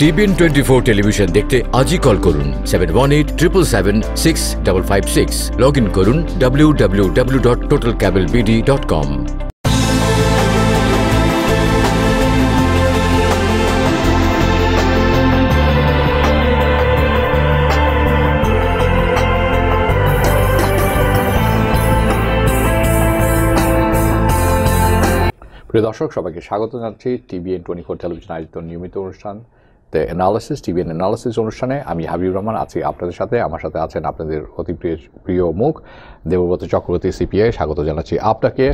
TBN24 television देखते आज ही कॉल करुन 7187776556 लॉग इन करुन www.totalcablebd.com। প্রিয় দর্শক সবাইকে স্বাগত জানাচ্ছি TBN24 টেলিভিশন আয়োজিত নিয়মিত অনুষ্ঠান দ্য অ্যানালিসিস TBN অ্যানালিসিস অনুষ্ঠানে আমি হাবিব রহমান আছি আপনাদের সাথে। আমার সাথে আছেন আপনাদের অতি প্রিয় মুখ দেবব্রত চক্রবর্তী CPI। স্বাগত জানাচ্ছি আপনাকে।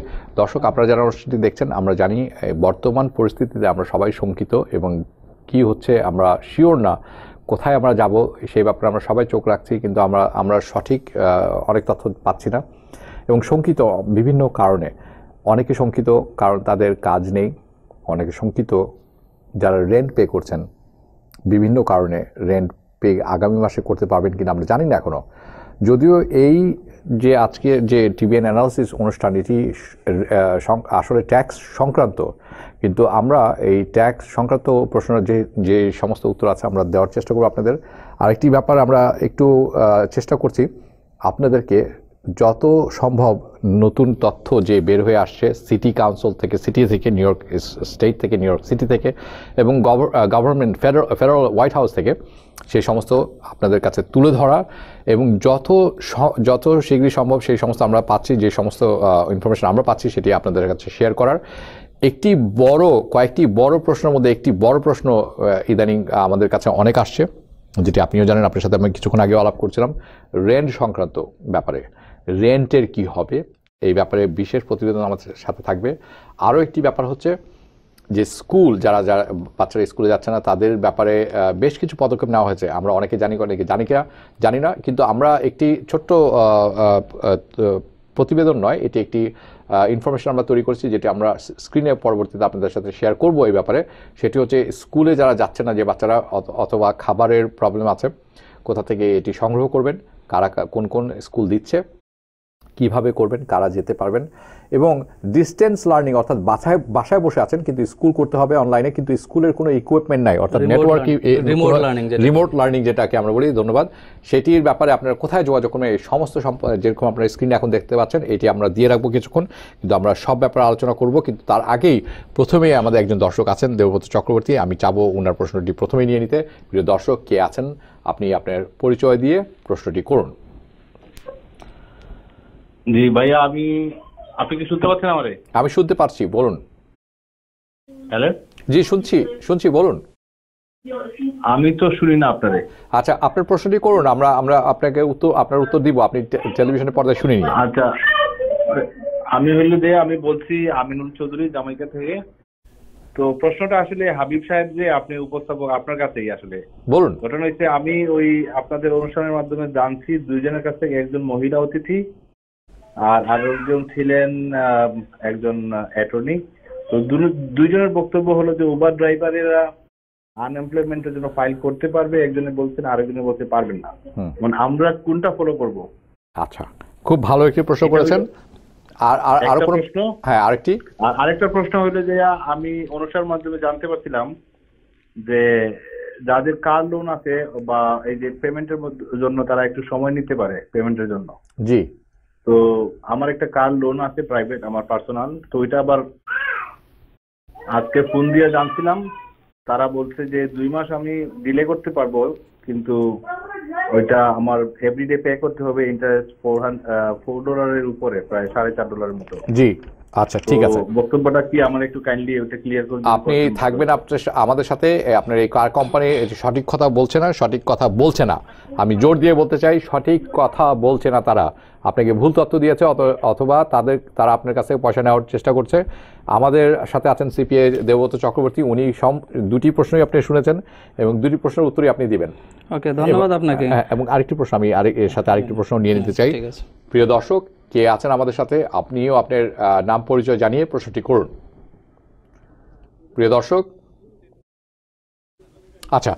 দর্শক আপনারা যারা অনুষ্ঠানটি দেখছেন আমরা জানি বর্তমান পরিস্থিতিতে আমরা সবাই শঙ্কিত এবং কি হচ্ছে আমরা শিওর না কোথায় আমরা যাব সেই ব্যাপারে আমরা সবাই চোখ রাখছি, কিন্তু আমরা সঠিক অনেক তথ্য পাচ্ছি না এবং শঙ্কিত বিভিন্ন কারণে। অনেকে শঙ্কিত কারণ তাদের কাজ নেই, অনেকে শঙ্কিত যারা রেন্ট পে করছেন বিভিন্ন কারণে রেন্ট পে আগামী মাসে করতে পারবেন কিনা আমরা জানি না এখনও। যদিও এই যে আজকে যে TBN অ্যানালিসিস অনুষ্ঠান এটি আসলে ট্যাক্স সংক্রান্ত, কিন্তু আমরা এই ট্যাক্স সংক্রান্ত প্রশ্নের যে সমস্ত উত্তর আছে আমরা দেওয়ার চেষ্টা করব আপনাদের। আরেকটি ব্যাপার আমরা একটু চেষ্টা করছি আপনাদেরকে যত সম্ভব নতুন তথ্য যে বের হয়ে আসছে সিটি কাউন্সিল থেকে নিউ ইয়র্ক স্টেট থেকে নিউ ইয়র্ক সিটি থেকে এবং গভর্নমেন্ট ফেডারেল হোয়াইট হাউস থেকে সেই সমস্ত আপনাদের কাছে তুলে ধরা এবং যত শীঘ্রই সম্ভব সেই সমস্ত আমরা পাচ্ছি যে সমস্ত ইনফরমেশন আমরা পাচ্ছি সেটি আপনাদের কাছে শেয়ার করার। কয়েকটি বড় প্রশ্নের মধ্যে একটি বড় প্রশ্ন ইদানিং আমাদের কাছে অনেক আসছে যেটি আপনিও জানেন, আপনার সাথে আমি কিছুক্ষণ আগেও আলাপ করছিলাম রেন্ট সংক্রান্ত ব্যাপারে। রেন্টের কি হবে এই ব্যাপারে বিশেষ প্রতিবেদন আমাদের সাথে থাকবে। আরও একটি ব্যাপার হচ্ছে যে স্কুল যারা বাচ্চারা স্কুলে যাচ্ছে না তাদের ব্যাপারে বেশ কিছু পদক্ষেপ নেওয়া হয়েছে। আমরা অনেকে জানি অনেকে জানি না, কিন্তু আমরা একটি ছোট্ট প্রতিবেদন নয় এটি একটি ইনফরমেশন আমরা তৈরি করছি যেটি আমরা স্ক্রিনে পরবর্তীতে আপনাদের সাথে শেয়ার করব এই ব্যাপারে। সেটি হচ্ছে স্কুলে যারা যাচ্ছে না যে বাচ্চারা অথবা খাবারের প্রবলেম আছে কোথা থেকে এটি সংগ্রহ করবেন, কারা কোন স্কুল দিচ্ছে, কিভাবে করবেন, কারা যেতে পারবেন এবং ডিস্টেন্স লার্নিং অর্থাৎ বাসায় বসে আছেন কিন্তু স্কুল করতে হবে অনলাইনে কিন্তু স্কুলের কোনো ইকুইপমেন্ট নাই অর্থাৎ নেটওয়ার্ক রিমোট লার্নিং যেটাকে আমরা বলি, ধন্যবাদ, সেটির ব্যাপারে আপনারা কোথায় যোগাযোগ করবেন এই সমস্ত যেরকম আপনারা স্ক্রিনে এখন দেখতে পাচ্ছেন এটি আমরা দিয়ে রাখবো কিছুক্ষণ, কিন্তু আমরা সব ব্যাপারে আলোচনা করব। কিন্তু তার আগেই প্রথমে আমাদের একজন দর্শক আছেন দেবব্রত চক্রবর্তী, আমি চাবো ওনার প্রশ্নটি প্রথমেই নিয়ে নিতে। প্রিয় দর্শক কে আছেন আপনি আপনার পরিচয় দিয়ে প্রশ্নটি করুন। জি ভাইয়া আপনি কি শুনতে পাচ্ছেন আমারে? আমি শুনতে পাচ্ছি, বলুন। হ্যালো, জি শুনছি, বলুন। আমি তো শুনি না আপনারে। আচ্ছা আপনার প্রশ্নটি করুন, আমরা আপনাকে আপনার উত্তর দিব, আপনি টেলিভিশনের পর্দায় শুনিনি। আচ্ছা আমি বলছি আমিনুল চৌধুরী জামাইকা থেকে। তো প্রশ্নটা আসলে হাবিব সাহেব যে আপনি উপস্থাপক আপনার কাছেই আসলে, বলুন। ঘটনা হচ্ছে আমি ওই আপনাদের অনুষ্ঠানের মাধ্যমে জানছি দুইজনের কাছ থেকে, একজন মহিলা অতিথি আর আরেকজন ছিলেন একজন অ্যাটর্নি। তো দুইজনের বক্তব্য হলো যে উবার ড্রাইভারেরা আনএমপ্লয়মেন্টের জন্য ফাইল করতে পারবে, একজনে বলছেন আরেকজনে বলতে পারবেন না, মানে আমরা কোনটা ফলো করব? আচ্ছা খুব ভালো একটি প্রশ্ন করেছেন। আর কোনো প্রশ্ন? হ্যাঁ আরেকটা প্রশ্ন হলো যে আমি অনুসার মাধ্যমে জানতে পারছিলাম যে যাদের কার লোন আছে বা এই যে পেমেন্টের জন্য তারা একটু সময় নিতে পারে পেমেন্টের জন্য। জি, তো আমার একটা কার লোন আছে প্রাইভেট, আমার পার্সোনাল, তো ওইটা আবার আজকে ফোন দিয়ে জানছিলাম তারা বলছে যে 2 মাস আমি ডিলে করতে পারবো কিন্তু ওইটা আমার এভরিডে পে করতে হবে, ইন্টারেস্ট $4 উপরে, প্রায় $4.5 মতো। জি আচ্ছা ঠিক আছে, বক্তব্যটা কি আমার একটু কাইন্ডলি ওটা ক্লিয়ার করে দিন। আপনি থাকবেন আমাদের সাথে। আপনার এই কার কোম্পানি সঠিক কথা বলছে না, আমি জোর দিয়ে বলতে চাই সঠিক কথা বলছে না। তারা আপনাকে ভুল তথ্য দিয়েছে অথবা তারা আপনার কাছে পয়সা নেওয়ার চেষ্টা করছে। আমাদের সাথে আছেন CPI দেবব্রত চক্রবর্তী, উনি দুটি প্রশ্নই আপনি শুনেছেন এবং দুটি প্রশ্নের উত্তরই আপনি দিবেন। ওকে, ধন্যবাদ আপনাকে। এবং আরেকটি প্রশ্ন আমি এর সাথে আরেকটি প্রশ্ন নিয়ে নিতে চাই। প্রিয় দর্শক কে আছেন আমাদের সাথে আপনিও আপনার নাম পরিচয় জানিয়ে প্রশ্নটি করুন। প্রিয় দর্শক আচ্ছা,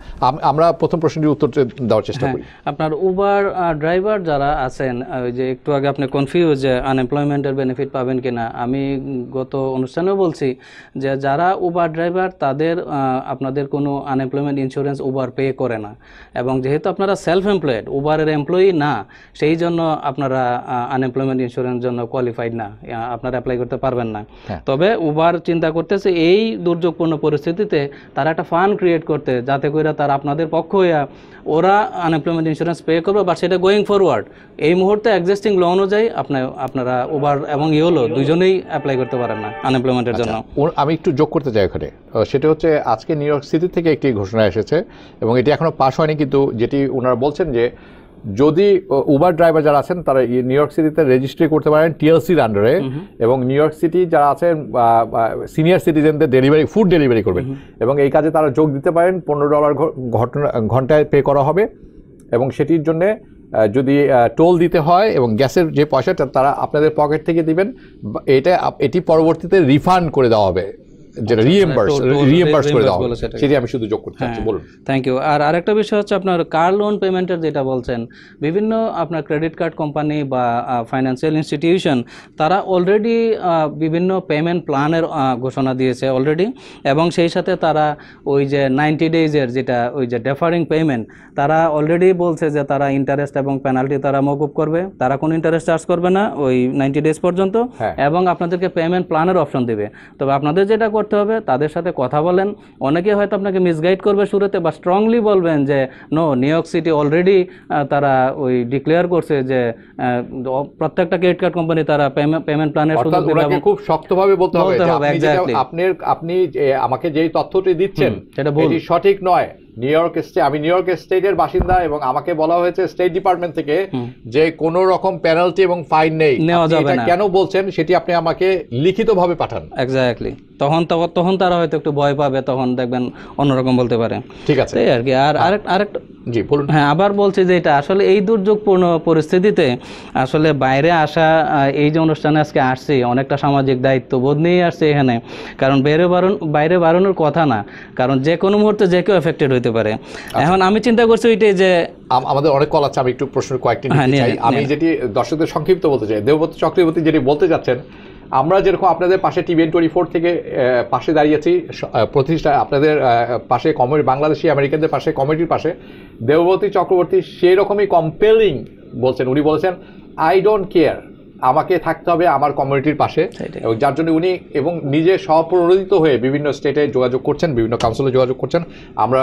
আমরা প্রথম প্রশ্নের উত্তর দেওয়ার চেষ্টা করি। আপনার উবার ড্রাইভার যারা আছেন, ওই যে একটু আগে আপনি কনফিউজ যে আনএমপ্লয়মেন্টের বেনিফিট পাবেন কিনা, আমি গত অনুষ্ঠানেও বলছি যে যারা উবার ড্রাইভার তাদের আপনাদের কোনো আনএমপ্লয়মেন্ট ইন্স্যুরেন্স উবার পে করে না, এবং যেহেতু আপনারা সেলফ এমপ্লয়েড উবারের এমপ্লয়ি না, সেই জন্য আপনারা আনএমপ্লয়মেন্ট ইন্স্যুরেন্স জন্য কোয়ালিফাইড না, আপনারা অ্যাপ্লাই করতে পারবেন না। তবে উবার চিন্তা করতেছে এই দুর্যোগপূর্ণ পরিস্থিতিতে তারা একটা ফান্ড ক্রিয়েট করতে, যাতে করে তারা আপনাদের পক্ষ হইয়া ওরা আনএমপ্লয়মেন্ট ইন্স্যুরেন্স পে করবে, বাট সেটা গোয়িং ফরওয়ার্ড এই মুহূর্তে এক্সিস্টিং ল অনুযায়ী আপনারা উবার এবং ইয়োলো দুজনেই অ্যাপ্লাই করতে পারেন না আনএমপ্লয়মেন্টের জন্য। আমি একটু যোগ করতে চাই এখানে, সেটা হচ্ছে আজকে নিউ ইয়র্ক সিটি থেকে একটি ঘোষণা এসেছে এবং এটি এখনও পাশ হয়নি, কিন্তু যেটি ওনারা বলছেন যে যদি উবার ড্রাইভার যারা আছেন তারা নিউ ইয়র্ক সিটিতে রেজিস্ট্রি করতে পারেন টিএলসির আন্ডারে, এবং নিউ ইয়র্ক সিটি যারা আছেন সিনিয়র সিটিজেনদের ডেলিভারি ফুড ডেলিভারি করবেন এবং এই কাজে তারা যোগ দিতে পারেন। $15 ঘন্টায় পে করা হবে এবং সেটির জন্যে যদি টোল দিতে হয় এবং গ্যাসের যে পয়সাটা তারা আপনাদের পকেট থেকে দিবেন, এটি পরবর্তীতে রিফান্ড করে দেওয়া হবে, যেটা রিএম্বার্স করে দাও, সেটা আমি শুধু যোগ করতে চাচ্ছি। বলুন। Thank you. আর আরেকটা বিষয় হচ্ছে আপনার কার লোন পেমেন্টের যেটা বলছেন, বিভিন্ন আপনার ক্রেডিট কার্ড কোম্পানি বা ফাইন্যান্সিয়াল ইনস্টিটিউশন তারা অলরেডি বিভিন্ন পেমেন্ট প্ল্যানের ঘোষণা দিয়েছে অলরেডি, এবং সেই সাথে তারা ওই যে 90 ডেজের যেটা ওই যে ডেফারিং পেমেন্ট তারা অলরেডি বলছে যে তারা ইন্টারেস্ট এবং পেনাল্টি তারা মকুব করবে, তারা কোনো ইন্টারেস্ট চার্জ করবে না ওই 90 ডেজ পর্যন্ত, এবং আপনাদেরকে পেমেন্ট প্ল্যানের অপশন দেবে। তবে আপনাদের যেটা করতে হবে, তাদের সাথে কথা বলেন, অনেকে হয়তো আপনাকে মিসগাইড করবে শুরুতে বা স্ট্রংলি বলবেন যে no, New York city already তারা ওই ডিক্লেয়ার করছে যে প্রত্যেকটা ক্রেডিট কার্ড কোম্পানি তারা পেমেন্ট প্ল্যানের সুযোগ দেবে। খুব শক্তভাবে বলতে হবে যে আপনি আমাকে যেই তথ্যটি দিচ্ছেন সেটি সঠিক নয়। নিউ ইয়র্ক স্টেট, আমি নিউ ইয়র্ক স্টেটের বাসিন্দা এবং আমাকে বলা হয়েছে স্টেট ডিপার্টমেন্ট থেকে যে কোনো রকম পেনাল্টি এবং ফাইন নেই, এটা কেন বলছেন সেটি আপনি আমাকে লিখিতভাবে পাঠান। এক্স্যাক্টলি, তখন তারা হয়তো একটু ভয় পাবে, তখন দেখবেন অন্যরকম বলতে পারে। ঠিক আছে, এই আর কি। আর আরেকটা জি বলুন। হ্যাঁ, আবার বলছি যে এটা আসলে এই দুর্যোগপূর্ণ পরিস্থিতিতে আসলে বাইরে আসা, এই যে অনুষ্ঠানে আজকে আসছি অনেকটা সামাজিক দায়িত্ববোধ নিয়ে আসছে এখানে, কারণ বাইরে বাড়ানোর কথা না, কারণ যে কোনো মুহূর্তে যে কেউ এফেক্টেড হইতে পারে। এখন আমি চিন্তা করছি ওইটাই যে আমাদের অনেক কল আছে, আমি একটু প্রশ্ন কয়েকটি নিতে চাই। আমি যেটি দর্শকদের সংক্ষিপ্ত বলতে চাই, দেবব্রত চক্রবর্তী যেটি বলতে চাচ্ছেন, আমরা যেরকম আপনাদের পাশে TBN24 থেকে পাশে দাঁড়িয়েছি, প্রতিষ্ঠা আপনাদের পাশে বাংলাদেশি আমেরিকানদের পাশে কমিটির পাশে, দেবব্রতী চক্রবর্তী সেই রকমই কম্পেলিং বলছেন। উনি বলেছেন আই ডোন্ট কেয়ার, আমাকে থাকতে হবে আমার কমিউনিটির পাশে, এবং যার জন্য উনি এবং নিজে স্বপ্রণোদিত হয়ে বিভিন্ন স্টেটে যোগাযোগ করছেন, বিভিন্ন কাউন্সিলে যোগাযোগ করছেন। আমরা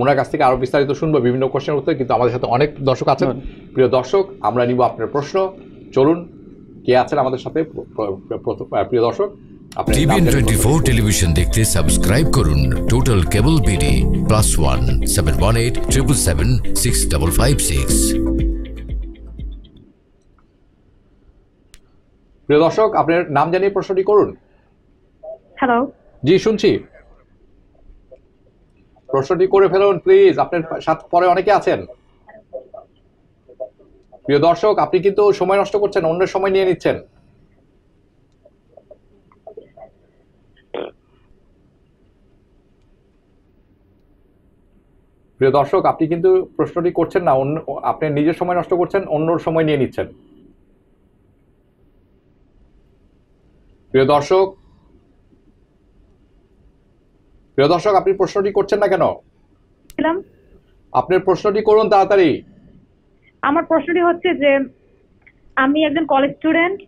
ওনার কাছ থেকে আরও বিস্তারিত শুনবো বিভিন্ন কোশ্চেনের উত্তর, কিন্তু আমাদের সাথে অনেক দর্শক আছেন। প্রিয় দর্শক, আমরা নিব আপনার প্রশ্ন। চলুন, কে আছেন আমাদের সাথে? প্রিয় দর্শক, TBN24 টেলিভিশন দেখতে সাবস্ক্রাইব করুন টোটাল কেবল বিডি +1 718 777 6556। প্রিয় দর্শক, আপনার নাম জানিয়ে প্রশ্নটি করুন। হ্যালো, জি শুনছি, প্রশ্নটি করে ফেলুন প্লিজ, আপনার সাথে পরে অনেকে আছেন। প্রিয় দর্শক, আপনি কিন্তু সময় নষ্ট করছেন, অন্য সময় নিয়ে নিচ্ছেন। প্রিয় দর্শক, আপনি কিন্তু প্রশ্নটি করছেন না, অন্য আপনি নিজের সময় নষ্ট করছেন, অন্য সময় নিয়ে নিচ্ছেন। প্রিয় দর্শক, আপনি প্রশ্নটি করছেন না কেন? আপনার প্রশ্নটি করুন তাড়াতাড়ি। আমার প্রশ্নটি হচ্ছে যে আমি একজন কলেজ স্টুডেন্ট,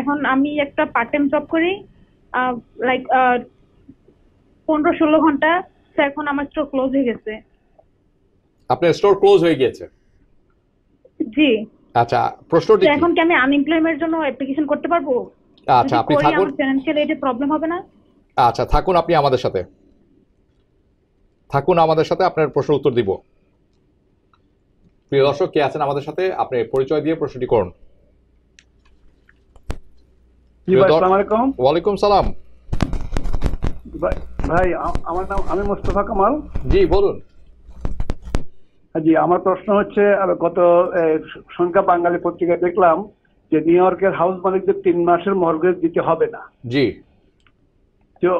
এখন আমি একটা পার্ট টাইম জব করি লাইক 15-16 ঘন্টা। এখন আমার স্টোর ক্লোজ হয়ে গেছে। আপনার স্টোর ক্লোজ হয়ে গিয়েছে? জি। আচ্ছা, প্রশ্নটি এখন কি আমি আনএমপ্লয়মেন্টের জন্য অ্যাপ্লিকেশন করতে পারবো? আচ্ছা, আপনি থাকুন, ফিনান্সিয়াল এডে প্রবলেম হবে না? আচ্ছা, থাকুন আপনি আমাদের সাথে, আপনার প্রশ্ন উত্তর দিব। প্রিয় দর্শক, কে আছেন আমাদের সাথে? আপনি পরিচয় দিয়ে প্রশ্নটি করুন। আসসালামু আলাইকুম। ওয়ালাইকুম সালাম। ভাই, আমার নাম আমি মোস্তফা কামাল। জি বলুন। জি, আমার প্রশ্ন হচ্ছে গত সংখ্যা বাঙালি পত্রিকায় দেখলাম যে নিউ ইয়র্কের হাউস মালিকদের 3 মাসের মর্গেজ দিতে হবে না। জি, তো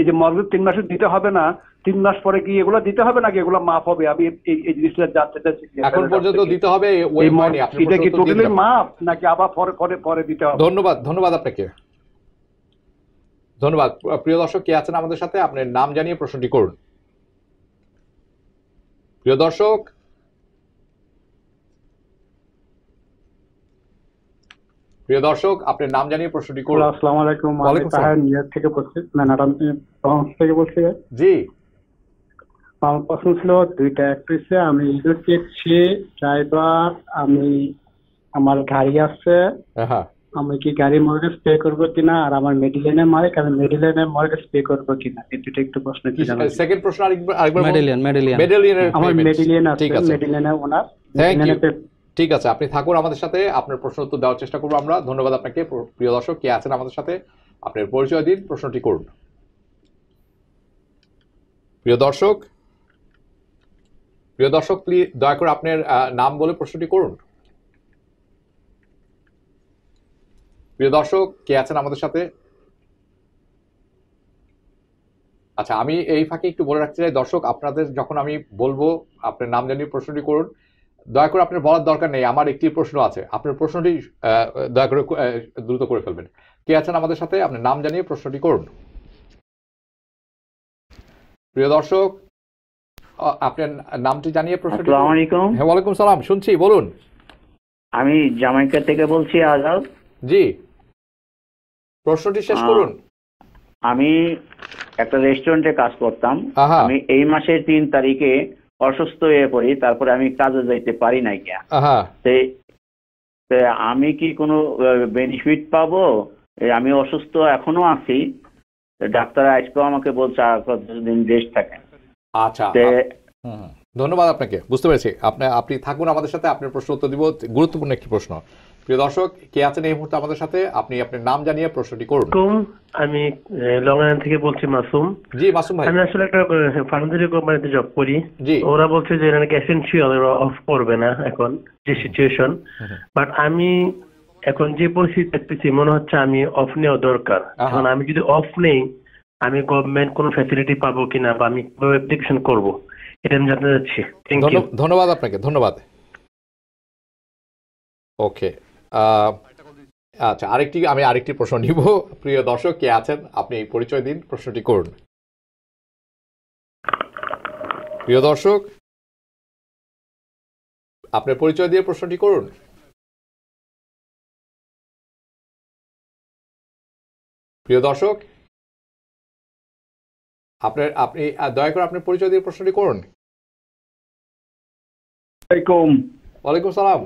এই যে মর্গেজ 3 মাসের দিতে হবে না, তিন মাস পরে কি এগুলো দিতে হবে নাকি এগুলো মাফ হবে? আমি এই জিনিসটা জানতে চাচ্ছি। এখন পর্যন্ত দিতে হবে ওই মানে আপনি এটা কি টোটালি মাফ নাকি আবার পরে পরে দিতে হবে? ধন্যবাদ, ধন্যবাদ আপনাকে। ধন্যবাদ। প্রিয় দর্শক কে আছেন আমাদের সাথে, আপনার নাম জানিয়ে প্রশ্নটি করুন। প্রিয় দর্শক, প্রিয় দর্শক আপনার নাম জানিয়ে প্রশ্নটি করুন। আসসালামু আলাইকুম, আমি তাহের নিয়ার থেকে বলছি, নানারাম থেকে বলছি। জি, আমার প্রশ্ন ছিল দুইটা। একটা হচ্ছে আমি ইন্ডোসেছি ড্রাইভার, আমি আমার গাড়ি আছে, আমি কি গাড়ি মর্গেজ পে করব কিনা, আর আমার মেডিলেনের মালিক, আমি মেডিলেনের মর্গেজ পে করব কিনা, এই দুটো একটু প্রশ্ন কি জানাবেন। সেকেন্ড প্রশ্ন আরেকবার, মেডিলেন আমার মেডিলেন আছে, মেডিলেনের ওনার। Thank you. ঠিক আছে, আপনি থাকুন আমাদের সাথে, আপনার প্রশ্ন উত্তর দেওয়ার চেষ্টা করবো আমরা। ধন্যবাদ আপনাকে। প্রিয় দর্শক কে আছেন আমাদের সাথে, আপনার পরিচয় দিন, প্রশ্নটি করুন। প্রিয় দর্শক, প্রিয় দর্শক প্লিজ দয়া করে আপনার নাম বলে প্রশ্নটি করুন। প্রিয় দর্শক কে আছেন আমাদের সাথে? আচ্ছা, আমি এই ফাঁকে একটু বলে রাখতে চাই দর্শক, আপনাদের যখন আমি বলবো আপনার নাম জানিয়ে প্রশ্নটি করুন, দয়া করে আপনার বলার দরকার নেই, আমার একটি প্রশ্ন আছে, আপনার প্রশ্নটি দয়া করে দ্রুত করে ফেলবেন। কে আছেন আমাদের সাথে, আপনার নাম জানিয়ে প্রশ্নটি করুন। প্রিয় দর্শক আপনার নামটি জানিয়ে প্রশ্নটি। আসসালামু আলাইকুম। হ্যাঁ, ওয়ালাইকুম সালাম, শুনছি, বলুন। আমি জামাইকা থেকে বলছি, আজাদ। জি, প্রশ্নটি শেষ করুন। আমি একটা রেস্টুরেন্টে কাজ করতাম, আমি এই মাসের 3 তারিখে অসুস্থ হয়ে পড়ি, তারপরে আমি কাজে যাইতে পারি নাই গিয়া। আমি কি কোনো বেনিফিট পাবো? আমি অসুস্থ এখনো আছি, ডাক্তার আজকে আমাকে বলছে কতদিন রেস্ট থাকেন। আচ্ছা, ধন্যবাদ আপনাকে, বুঝতে পেরেছি। আপনি থাকুন আমাদের সাথে, আপনার প্রশ্ন উত্তর দিব, গুরুত্বপূর্ণ একটি প্রশ্ন। প্রিয় দর্শক কে আছেন এই মুহূর্তে আমাদের সাথে, আপনি আপনার নাম জানিয়ে প্রশ্নটি করুন। আমি লং আইল্যান্ড থেকে বলছি, মাসুম। জি মাসুম ভাই, আমি আসলে একটা ফার্মাসিউটিক্যাল কোম্পানিতে জব করি। ওরা বলছে যে এরা নাকি এসেনশিয়াল, এরা অফ করবে না এখন যে সিচুয়েশন। বাট আমি এখন যে পরিস্থিতি দেখতেছি মনে হচ্ছে আমি অফ নেওয়া দরকার। এখন আমি যদি অফ নেই, আমি গভর্নমেন্ট কোনো ফ্যাসিলিটি পাবো কিনা বা আমি কিভাবে অ্যাপ্লিকেশন করবো, এটা আমি জানতে চাচ্ছি। থ্যাংক ইউ, ধন্যবাদ আপনাকে, ধন্যবাদ। ওকে, আচ্ছা আরেকটি, আমি আরেকটি প্রশ্ন নিব। প্রিয় দর্শক কে আছেন, আপনি পরিচয় দিন, প্রশ্নটি করুন। প্রিয় দর্শক আপনার পরিচয় দিয়ে প্রশ্নটি করুন। প্রিয় দর্শক আপনার, আপনি দয়া করে আপনার পরিচয় দিয়ে প্রশ্নটি করুন। ওয়ালাইকুম সালাম।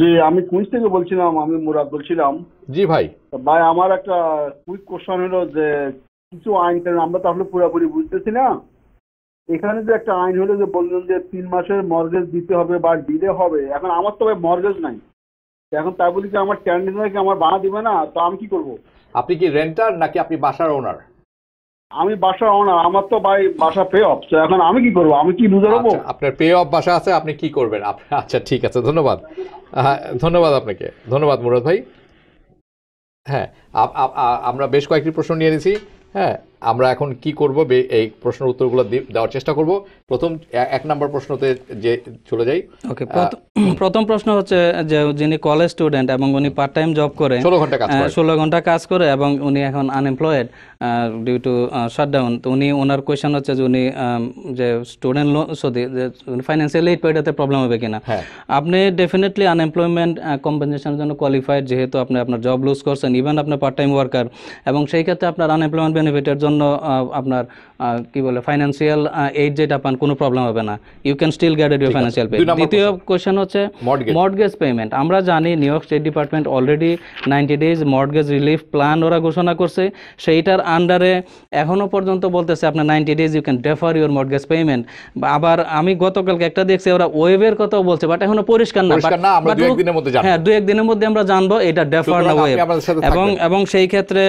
জি, আমি কুইজ থেকে বলছিলাম, আমি মুরাদ বলছিলাম। জি ভাই, ভাই আমার একটা কুইজ কোশ্চেন হলো যে কিছু আইন, কারণ আমরা তো আপনার পুরোপুরি বুঝতেছি না, এখানে যে একটা আইন হলো যে বললেন যে 3 মাসের মর্গেজ দিতে হবে বা দিলে হবে। এখন আমার তো ভাই মর্গেজ নাই, এখন তাই বলি যে আমার ট্যান্ডেন্টকে আমার বানা দিবে না, তো আমি কি করব? আপনি কি রেন্টার নাকি আপনি বাসার ওনার? আমি বাসার ওনার, আমার তো ভাই বাসা পে অফ, এখন আমি কি করব? আমি কি বুঝে নেব? আপনার পে অফ বাসা আছে, আপনি কি করবেন? আচ্ছা ঠিক আছে, ধন্যবাদ, ধন্যবাদ আপনাকে, ধন্যবাদ মুরাদ ভাই। হ্যাঁ, আমরা বেশ কয়েকটি প্রশ্ন নিয়ে নিয়েছি। হ্যাঁ, আমরা এখন কি করব, এই প্রশ্নের উত্তরগুলো দেওয়ার চেষ্টা করব। প্রথম 1 নম্বর প্রশ্নতে যে চলে যাই। ওকে, প্রথম প্রশ্ন হচ্ছে যে যিনি কলেজ স্টুডেন্ট এবং উনি পার্ট টাইম জব করে, 16 ঘন্টা কাজ করে এবং উনি এখন আনএমপ্লয়েড ডিউ টু শাটডাউন, তো উনি, ওনার কোয়েশ্চেন হচ্ছে যে উনি যে student loan, sorry financially aid পেটাতে প্রবলেম হবে কিনা। আপনি ডেফিনেটলি আনএমপ্লয়মেন্ট কম্পেনসেশনের জন্য কোয়ালিফাইড, যেহেতু আপনি আপনার জব লুজ করছেন, ইভেন আপনার পার্ট টাইম ওয়ার্কার, এবং সেই ক্ষেত্রে আপনার আনএমপ্লয়মেন্ট বেনিফিটের জন্য আপনার কি বলে ফাইন্যান্সিয়াল এইড যেটা পান, কোনো প্রবলেম হবে না, you can still get your financial payment. দ্বিতীয় কোয়েশ্চেন হচ্ছে মর্টগেজ পেমেন্ট। আমরা জানি New York state department already 90 days mortgage relief plan ওরা ঘোষণা করছে, সেইটার আন্ডারে এখনও পর্যন্ত বলতেছে আপনার 90 days you can defer your mortgage payment. আবার আমি গতকালকে একটা দেখছি ওরা ওয়েভের কথাও বলছে, বাট এখনো পরিষ্কার না। হ্যাঁ, 2-1 দিনের মধ্যে আমরা জানবো এটা ডেফার না ওয়েভ। এবং সেই ক্ষেত্রে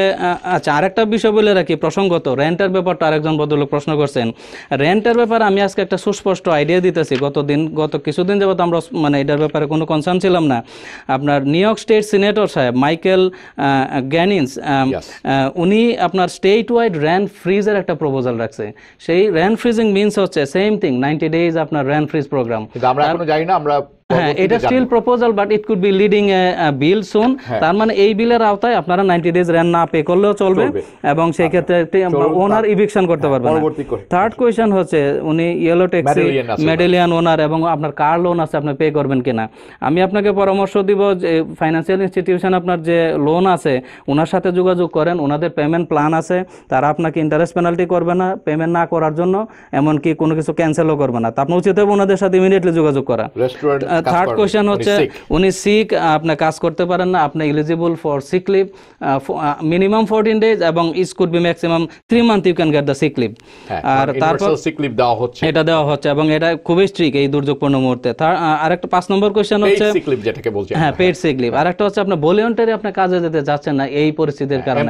আচ্ছা আরেকটা বিষয় বলে রাখি, প্রসঙ্গ কত রেন্টের ব্যাপারটা আরেকজন ভদ্রলোক প্রশ্ন করছেন। রেন্টের ব্যাপারে আমি আজকে একটা সুস্পষ্ট আইডিয়া দিতেছি। গত কিছুদিন যাবত আমরা মানে এটার ব্যাপারে কোনো কনসার্ন ছিলাম না। আপনার নিউ ইয়র্ক স্টেট সিনেটর সাহেব মাইকেল গ্যানিন্স উনি আপনার স্টেট ওয়াইড রেন্ট ফ্রিজের একটা প্রপোজাল রাখছে। সেই রেন্ট ফ্রিজিং মিনস হচ্ছে সেম থিং 90 days আপনার রেন্ট ফ্রিজ প্রোগ্রাম। আমরা এখনো জানি না, আমরা হ্যাঁ এটা still proposal but it could be leading a bill soon. তার মানে এই বিলের আওতায় আপনারা 90 days রেন্ট না পে করলেও চলবে এবং সেই ক্ষেত্রে ওনার ইভিকশন করতে পারবেন। থার্ড কোয়েশ্চন হচ্ছে উনি ইয়েলো ট্যাক্সি মেডেলিয়ান ওনার এবং আপনার কার লোন আছে আপনি পে করবেন কিনা। আমি আপনাকে পরামর্শ দিব যে ফাইন্যান্সিয়াল ইনস্টিটিউশন আপনার যে লোন আছে ওনার সাথে যোগাযোগ করেন, ওনাদের পেমেন্ট প্ল্যান আছে, তারা আপনাকে ইন্টারেস্ট পেনাল্টি করবে না পেমেন্ট না করার জন্য, এমনকি কোনো কিছু ক্যান্সেলও করবে না। তা আপনার উচিত হবে ওনাদের সাথে ইমিডিয়েটলি যোগাযোগ করা। থার্ড কোয়েশ্চেন হচ্ছে উনি সিক আপনি কাজ করতে পারেন না, আপনি eligible for sick leave minimum 14 days এবং it could be maximum 3 months you can get the sick leave. আর তারপর সিক লিভ দেওয়া হচ্ছে, এটা দেওয়া হচ্ছে এবং এটা খুবই স্ট্রিক এই দুর্যোগপূর্ণ মুহূর্তে। আরেকটা 5 নম্বর কোয়েশ্চেন হচ্ছে পেইড সিক লিভ যেটাকে বলছে, হ্যাঁ পেইড সিক লিভ। আরেকটা হচ্ছে আপনি ভলান্টারি আপনি কাজে যেতে যাচ্ছেন না এই পরিস্থিতির কারণে,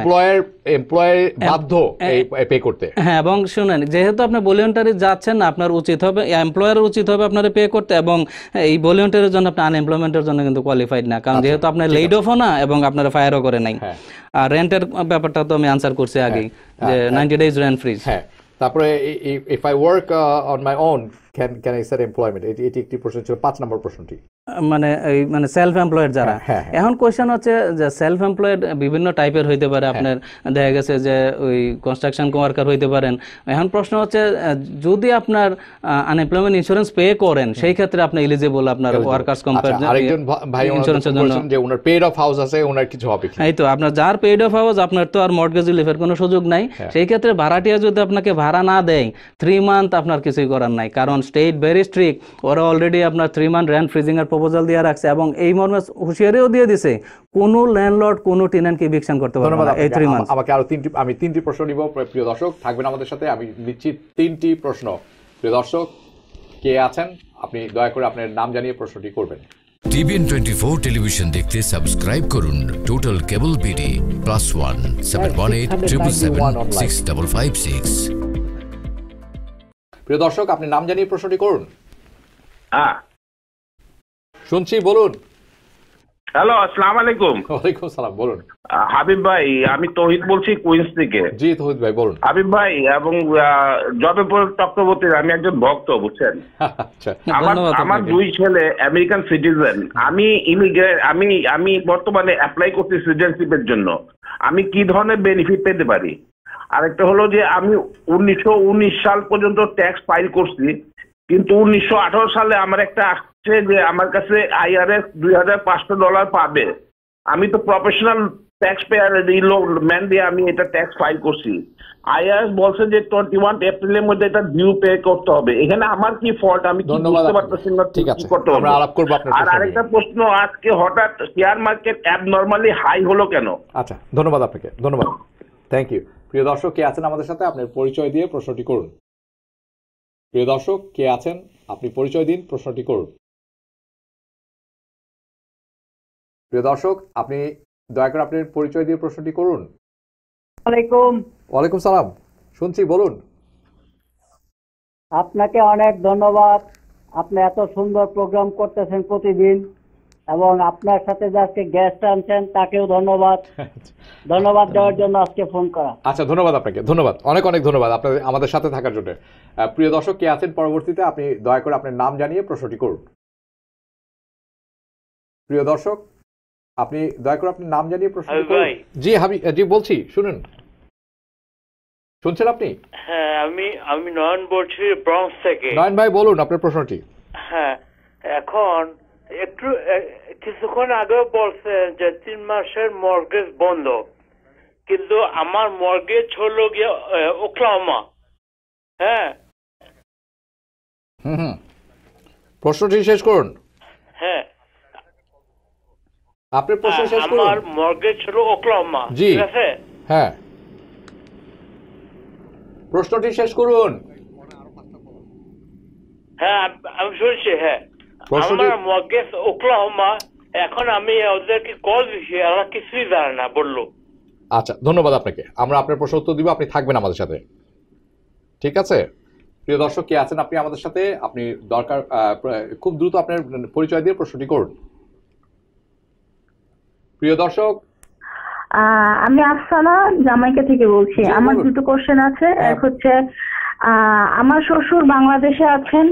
এমপ্লয়ার বাধ্য এই পে করতে। হ্যাঁ এবং শুনেন যেহেতু আপনি ভলান্টারি যাচ্ছেন না আপনার উচিত হবে এমপ্লয়ারের উচিত হবে আপনার পে করতে এবং এই ভলান্টারির জন্য আপনি আনএমপ্লয়মেন্টের জন্য কিন্তু কোয়ালিফাইড না, কারণ যেহেতু আপনি লেড অফও না এবং আপনার ফায়ারও করে নাই। আর রেন্টের ব্যাপারটা তো আমি আনসার করছি আগেই যে 90 days রেন্ট ফ্রি। হ্যাঁ তারপরে if I work on my own can I set employment, এটি একটি প্রশ্ন ছিল 5 নম্বর প্রশ্নটি মানে মানে সেলফ এমপ্লয়েড যারা। এখন কোয়েশ্চেন হচ্ছে যে সেলফ এমপ্লয়েড বিভিন্ন টাইপের হইতে পারে, আপনার দেখা গেছে যে ওই কনস্ট্রাকশন ওয়ার্কার হইতে পারেন। এখন প্রশ্ন হচ্ছে যদি আপনার আনএমপ্লয়মেন্ট ইন্স্যুরেন্স পে করেন সেই ক্ষেত্রে আপনি এলিজিবল আপনার ওয়ার্কার্স কম্পেনসেশন। আরেকজন ভাই ইন্স্যুরেন্সের জন্য যে ওনার পেইড অফ হাউস আছে ওনার কিছু হবে কি? এই তো আপনার যার পেইড অফ হাউস আপনার তো আর মর্টগেজ রিলিফের কোনো সুযোগ নাই, সেই ক্ষেত্রে ভাড়াটিয়া যদি আপনাকে ভাড়া না দেয় 3 months আপনার কিছুই করার নাই, কারণ স্টেট ভেরি স্ট্রিক্ট। ওরা অলরেডি আপনার 3 months রেন্ট ফ্রিজিং এর প্রপোজাল দিয়ে রাখছে এবং এই মর্মে হুঁশিয়ারিও দিয়ে দিছে কোনো ল্যান্ডলর্ড কোনো টেনেন্টকে ইভিকশন করতে পারবে না এই 3 months। আমাকে আরো আমি তিনটি প্রশ্ন নিব। প্রিয় দর্শক থাকবেন আমাদের সাথে, আমি নিশ্চিত 3টি প্রশ্ন। প্রিয় দর্শক কে আছেন আপনি দয়া করে আপনার নাম জানিয়ে প্রশ্নটি করবেন। TBN24 টেলিভিশন দেখতে সাবস্ক্রাইব করুন টোটাল কেবল বিডি +1 718 777 6556। প্রিয় দর্শক আপনি নাম জানিয়ে প্রশ্নটি করুন। হ্যাঁ শুনছি, বলুন। হ্যালো আসসালামু আলাইকুম। ওয়ালাইকুম সালাম, বলুন। হাবিব ভাই আমি তৌহিদ বলছি কুইন্স থেকে। জি তৌহিদ ভাই বলুন। হাবিব ভাই এবং জবেপুর চক্রবর্তীর আমি একজন ভক্ত, বুঝছেন। আচ্ছা আমার 2 ছেলে আমেরিকান সিটিজেন, আমি ইমিগ্রেন্ট, আমি বর্তমানে অ্যাপ্লাই করছি সিটিজেনশিপের জন্য। আমি কি ধরনের বেনিফিট পেতে পারি? আরেকটা হলো যে আমি 1919 সাল পর্যন্ত ট্যাক্স ফাইল করছি, কিন্তু 1918 সালে আমার একটা আসছে যে আমার কাছে IRS $2500 পাবে। আমি তো প্রফেশনাল ট্যাক্স পেয়ার ম্যান দিয়ে আমি এটা ট্যাক্স ফাইল করছি। IRS বলছে যে 21 April মধ্যে এটা ডিউ পে করতে হবে। এখানে আমার কি ফল্ট? আমি বুঝতে পারতেছি না কি করতে হবে। আর আরেকটা প্রশ্ন, আজকে হঠাৎ শেয়ার মার্কেট অ্যাবনরমালি হাই হলো কেন? আচ্ছা ধন্যবাদ আপনাকে, ধন্যবাদ, থ্যাংক ইউ। প্রিয় দর্শক কে আছেন আমাদের সাথে আপনার পরিচয় দিয়ে প্রশ্নটি করুন। প্রিয় দর্শক কে আছেন আপনি পরিচয় দিন, প্রশ্নটি করুন। প্রিয় দর্শক আপনি দয়া করে আপনার পরিচয় দিয়ে প্রশ্নটি করুন। ওয়ালাইকুম ওয়ালাইকুম সালাম, শুনছি, বলুন। আপনাকে অনেক ধন্যবাদ, আপনি এত সুন্দর প্রোগ্রাম করতেছেন প্রতিদিন এবং আপনার সাথে আজকে গেস্ট আনছেন তাকেও ধন্যবাদ, ধন্যবাদ দেওয়ার জন্য আজকে ফোন করা। আচ্ছা ধন্যবাদ আপনাকে, ধন্যবাদ, অনেক অনেক ধন্যবাদ আপনাদের আমাদের সাথে থাকার জন্য। প্রিয় দর্শক কে আছেন পরবর্তীতে আপনি দয়া করে আপনার নাম জানিয়ে প্রশ্নটি করুন। প্রিয় দর্শক আপনি দয়া করে আপনার নাম জানিয়ে প্রশ্নটি করুন। জি হাবিব জি বলছি, শুনুন, শুনছেন আপনি? হ্যাঁ আমি নয়ন বলছি ব্রংস থেকে। নয়ন ভাই বলুন আপনার প্রশ্নটি। হ্যাঁ এখন একটু কিছুক্ষণ আগেও বলছেন যে 3 মাসের মর্গেজ বন্ধ, কিন্তু আমার মর্গেজ হলো গিয়ে ওকলাহোমা। হ্যাঁ প্রশ্নটি শেষ করুন। হ্যাঁ আপনি প্রশ্ন শেষ করুন। আমার মর্গেজ হলো ওকলাহোমা, ঠিক আছে? হ্যাঁ প্রশ্নটি শেষ করুন। হ্যাঁ আমি শুনছি। হ্যাঁ আমার মর্গেজ ওকলাহোমা, এখন আমি ওদেরকে কল দিচ্ছি, ওরা কিছুই জানে না বললো। আচ্ছা, ধন্যবাদ আপনাকে। আমরা আপনার প্রশ্ন উত্তর দিব, আপনি থাকবেন আমাদের সাথে, ঠিক আছে? প্রিয় দর্শক, কে আছেন আপনি আমাদের সাথে? আপনি দরকার খুব দ্রুত আপনার পরিচয় দিয়ে প্রশ্নটি করুন। প্রিয় দর্শক, আমি আফসানা জামাইকা থেকে বলছি। আমার দুটো কোশ্চেন আছে। এক হচ্ছে, আমার শ্বশুর বাংলাদেশে আছেন,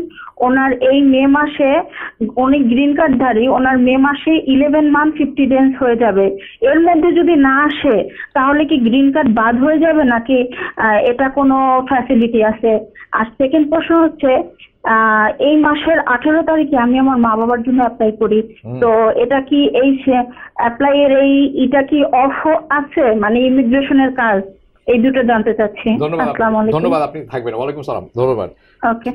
ওনার এই মে মাসে, উনি গ্রিন কার্ডধারী, ওনার মে মাসে 11 মান্থ 50 ডেজ হয়ে যাবে। এর মধ্যে যদি না আসে তাহলে কি গ্রিন কার্ড বাদ হয়ে যাবে, নাকি এটা কোনো ফ্যাসিলিটি আছে? আর সেকেন্ড প্রশ্ন হচ্ছে, এই মাসের 18 তারিখে আমি আমার মা বাবার জন্য অ্যাপ্লাই করি, তো এটা কি এই অ্যাপ্লাই এর এটা কি অফ আছে, মানে ইমিগ্রেশনের কাজ? এই দুটো জানতে চাচ্ছি। ধন্যবাদ, আপনি থাকবেন। ওয়ালাইকুম সালাম, ধন্যবাদ।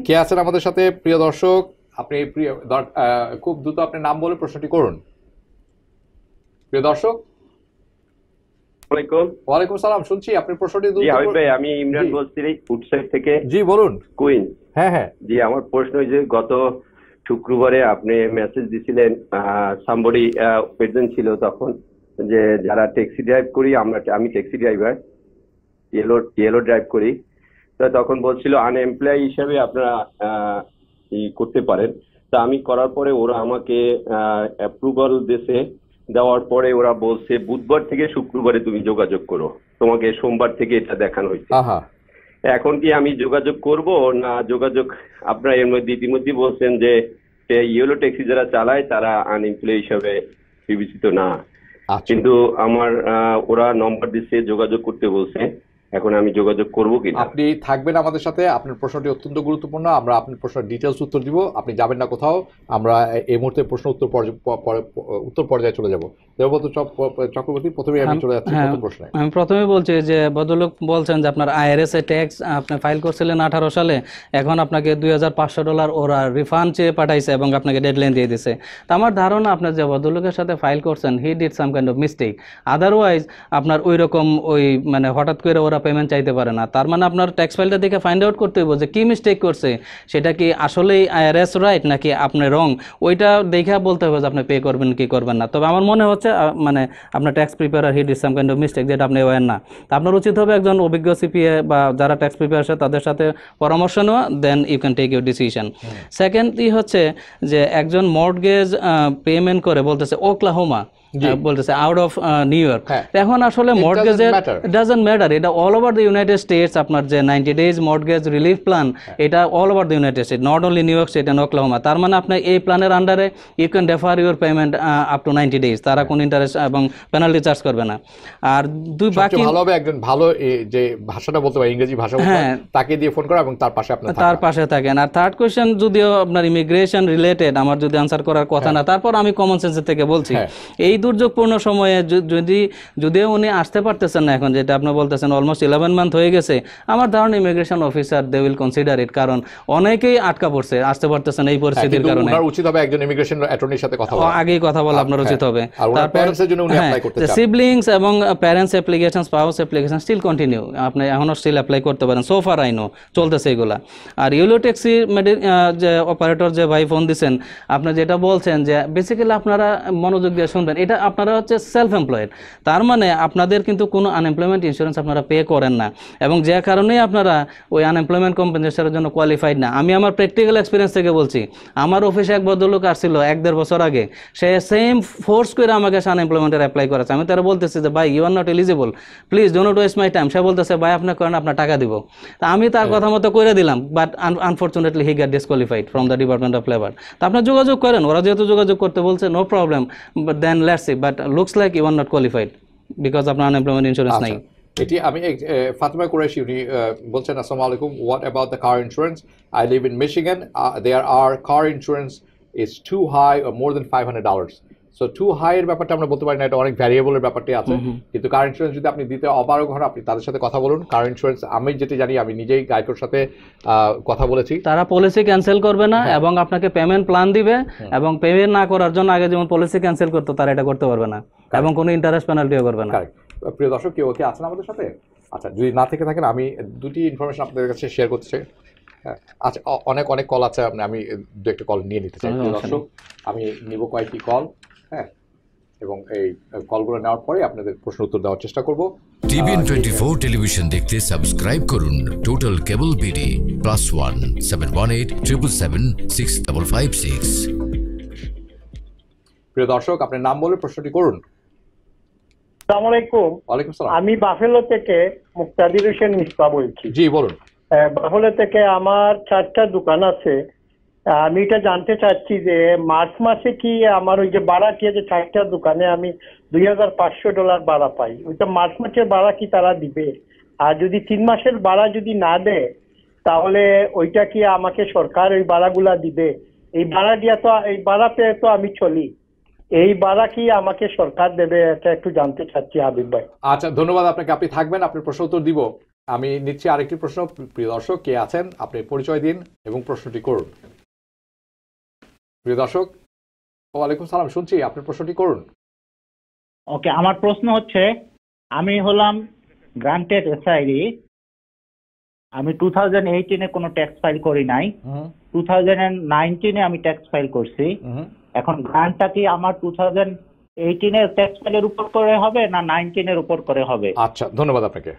কে আছেন আমাদের সাথে? প্রিয় দর্শক, আপনি খুব দ্রুত আপনার নাম বলে প্রশ্নটি করুন। প্রিয় দর্শক, ওয়ালাইকুম সালাম, শুনছি আপনার প্রশ্নটি। আমি ইমরান বলছি উডসাইড থেকে। জি বলুন। কুইন। হ্যাঁ হ্যাঁ জি, আমার প্রশ্ন হচ্ছে, গত শুক্রবারে আপনি মেসেজ দিয়েছিলেন, সামবডি প্রেজেন্ট ছিল তখন, যে যারা ট্যাক্সি ড্রাইভ করি আমরা, আমি ট্যাক্সি ড্রাইভার ইয়েলো ড্রাইভ করি, তো তখন বলছিল আনএমপ্লয় হিসাবে আপনারা ই করতে পারেন। তা আমি করার পরে ওরা আমাকে অ্যাপ্রুভাল দিয়েছে, দেওয়ার পরে ওরা বলছে বুধবার থেকে শুক্রবারে তুমি যোগাযোগ করো, তোমাকে সোমবার থেকে এটা দেখানো হয়েছে। এখন কি আমি যোগাযোগ করব না? যোগাযোগ আপনারা এর মধ্যে ইতিমধ্যে বলছেন যে ইয়েলো ট্যাক্সি যারা চালায় তারা আনএমপ্লয় হিসাবে বিবেচিত না, কিন্তু আমার ওরা নম্বর দিচ্ছে, যোগাযোগ করতে বলছে। এখন আমি যোগাযোগ করব কি? আপনি থাকবেন আমাদের সাথে, আপনার প্রশ্নটি অত্যন্ত গুরুত্বপূর্ণ, আমরা আপনার প্রশ্নের ডিটেলস উত্তর দিব, আপনি যাবেন না কোথাও। আমরা এই মুহূর্তে প্রশ্ন উত্তর পর্যায়ে চলে যাব। দেবব্রত চক্রবর্তী, প্রথমে আমি চলে যাচ্ছি প্রথম প্রশ্নে। আমি প্রথমে বলছি যে ভদ্রলোক বলছেন যে আপনার IRS এ ট্যাক্স আপনি ফাইল করেছিলেন 18 সালে, এখন আপনাকে $2,500 ওরা রিফান্ড চেয়ে পাঠাইছে এবং আপনাকে ডেডলাইন দিয়ে দিয়েছে। তো আমার ধারণা আপনার যে ভদ্রলোকের সাথে ফাইল করছেন, he did some kind of mistake, otherwise আপনার ওইরকম ওই মানে হঠাৎ করে ওরা পেমেন্ট চাইতে পারে না। তার মানে আপনার ট্যাক্স ফাইলটা দেখে ফাইন্ড আউট করতে হবে যে কি মিস্টেক করছে, সেটা কি আসলেই IRS রাইট নাকি আপনি রং, ওইটা দেখে বলতে হবে যে আপনি পে করবেন কি করবেন না। তবে আমার মনে হচ্ছে মানে আপনার tax preparer he did some kind of mistake, যেটা আপনি অ্যাওয়ার না। তা আপনার উচিত হবে একজন অভিজ্ঞ CPA বা যারা ট্যাক্স প্রিপেয়ার আছে তাদের সাথে পরামর্শ নেওয়া, then you can take your decision. Second ই হচ্ছে যে একজন মর্টগেজ পেমেন্ট করে, বলতেছে ওকলাহোমা, বলতেছে আউট অফ নিউ ইয়র্ক। এখন আসলে মর্টগেজের ডাজন্ট ম্যাটার, এটা all over the United States. আপনার যে 90 ডেজ মর্টগেজ রিলিফ প্ল্যান, এটা all over the United State, not only New York state and Oklahoma. তার মানে আপনার এই প্ল্যানের আন্ডারে you can defer your payment up to 90 days, তারা কোনো ইন্টারেস্ট এবং পেনাল্টি চার্জ করবে না। আর দুই বাকি ভালো হবে একজন ভালো যে ভাষাটা বলতে পারে, ইংরেজি ভাষা, হ্যাঁ তাকে দিয়ে ফোন করা এবং তার পাশে আপনি তার পাশে থাকেন। আর থার্ড কোয়েশ্চেন যদিও আপনার ইমিগ্রেশন রিলেটেড, আমার যদি আনসার করার কথা না, তারপর আমি কমন সেন্সের থেকে বলছি, এই দুর্যোগপূর্ণ সময়ে যদিও উনি আসতে পারতেছেন না এখন, যেটা আপনি বলতেছেন অলমোস্ট 11 মান্থ হয়ে গেছে, আমার ধারণা immigration officer they will consider it, কারণ অনেকেই আটকা পড়ছে, আসতে পারতেছেন এই পরিস্থিতির কারণে। আপনার উচিত হবে একজন ইমিগ্রেশন অ্যাটর্নির সাথে কথা বলা, আগেই কথা বলা আপনার উচিত হবে। তারপর সিবলিংস এবং parents application, spouse application still continue, আপনি এখনো স্টিল অ্যাপ্লাই করতে পারেন, সো ফার আই নো চলতেছে এগুলা। আর ইউলো ট্যাক্সি যে অপারেটর যে ভাই ফোন দিচ্ছেন, আপনি যেটা বলছেন যে বেসিক্যালি আপনারা মনোযোগ দিয়ে শুনবেন, এটা আপনারা হচ্ছে সেলফ এমপ্লয়েড, তার মানে আপনাদের কিন্তু কোনো আনএমপ্লয়মেন্ট ইন্স্যুরেন্স আপনারা পে করেন না, এবং যে কারণেই আপনারা ওই আনএমপ্লয়মেন্ট কম্পেনসেশনের জন্য কোয়ালিফাইড না। আমি আমার প্র্যাকটিক্যাল এক্সপিরিয়েন্স থেকে বলছি, আমার অফিসে এক ভদ্রলোক আসছিল 1-1.5 বছর আগে, সে সেম ফোর্স করে আমাকে আনএমপ্লয়মেন্টের অ্যাপ্লাই করেছে। আমি তারা বলতেছি যে ভাই you are not eligible, please don't waste my time. সে বলতেছে ভাই আপনার কারণে আপনার টাকা দিব, তা আমি তার কথা মতো করে দিলাম, but unfortunately he get disqualified from the department of labour. তা আপনার যোগাযোগ করেন, ওরা যেহেতু যোগাযোগ করতে বলছে no problem, but then let's see, but looks like you are not qualified because of unemployment insurance নাই। এটি আমি ফাতেমা কুরাইশি উনি বলছেন, আসসালামু আলাইকুম, what about the car insurance? I live in Michigan, there are car insurance is too high or more than $500, so too high এর ব্যাপারটা আমরা বলতে পারি না, এটা অনেক ভ্যারিয়েবল এর ব্যাপারটা আছে, কিন্তু কার ইন্স্যুরেন্স যদি আপনি দিতে অপারগ হন আপনি তাদের সাথে কথা বলুন। কার ইন্স্যুরেন্স আমি যেটা জানি, আমি নিজেই গায়কর সাথে কথা বলেছি, তারা পলিসি ক্যান্সেল করবে না এবং আপনাকে পেমেন্ট প্ল্যান দিবে, এবং পেমেন্ট না করার জন্য আগে যেমন পলিসি ক্যান্সেল করতে, তারা এটা করতে পারবে না এবং কোনো ইন্টারেস্ট পেনাল্টিও করবে না। প্রিয় দর্শক, কেউ কি আছেন আমাদের সাথে? আচ্ছা, যদি না থেকে থাকেন আমি দুটি ইনফরমেশন আপনাদের কাছে শেয়ার করছি। আচ্ছা, অনেক অনেক কল আছে, আমি দু একটা কল নিয়ে নিতে চাই। দর্শক, আমি নিব কয়েকটি কল। হ্যাঁ, এবং এই কলগুলো নেওয়ার পরে আপনাদের প্রশ্ন উত্তর দেওয়ার চেষ্টা করব। TBN24 টেলিভিশন দেখতে সাবস্ক্রাইব করুন টোটাল কেবল বিডি +1 718 777 6556। প্রিয় দর্শক, আপনার নাম বলে প্রশ্নটি করুন। আসসালামু আলাইকুম। ওয়ালাইকুম সালাম। আমি বাফেলো থেকে মুক্তাদির হোসেন মিসবা বলছি। জি বলুন। বাফেলো থেকে আমার চারটা দোকান আছে, আমি এটা জানতে চাচ্ছি যে মার্চ মাসে কি আমার ওই যে ভাড়া কি আছে চারটা দোকানে আমি $2,500 ভাড়া পাই, ওইটা মার্চ মাসের ভাড়া কি তারা দিবে? আর যদি 3 মাসের ভাড়া যদি না দেয় তাহলে ওইটা কি আমাকে সরকার ওই ভাড়াগুলা দিবে? এই ভাড়া দিয়া তো এই ভাড়া পেয়ে তো আমি চলি, এই ভাড়া কি আমাকে সরকার দেবে, এটা একটু জানতে চাচ্ছি হাবিব ভাই। আচ্ছা ধন্যবাদ আপনাকে, আপনি থাকবেন, আপনি প্রশ্ন উত্তর দিব। আমি নিচ্ছি আরেকটি প্রশ্ন। প্রিয় দর্শক কে আছেন আপনি পরিচয় দিন এবং প্রশ্নটি করুন। প্রিয় দর্শক ওয়ালাইকুম সালাম, শুনছি, আপনি প্রশ্নটি করুন। ওকে, আমার প্রশ্ন হচ্ছে আমি হলাম গ্রান্টেড এসআইডি, আমি 2018 এ কোনো ট্যাক্স ফাইল করি নাই, 2019 এ আমি ট্যাক্স ফাইল করছি। এখন গ্রান্টটা কি আমার 2018 এর ট্যাক্স ফাইলের উপর করে হবে না 19 এর উপর করে হবে? আচ্ছা ধন্যবাদ আপনাকে।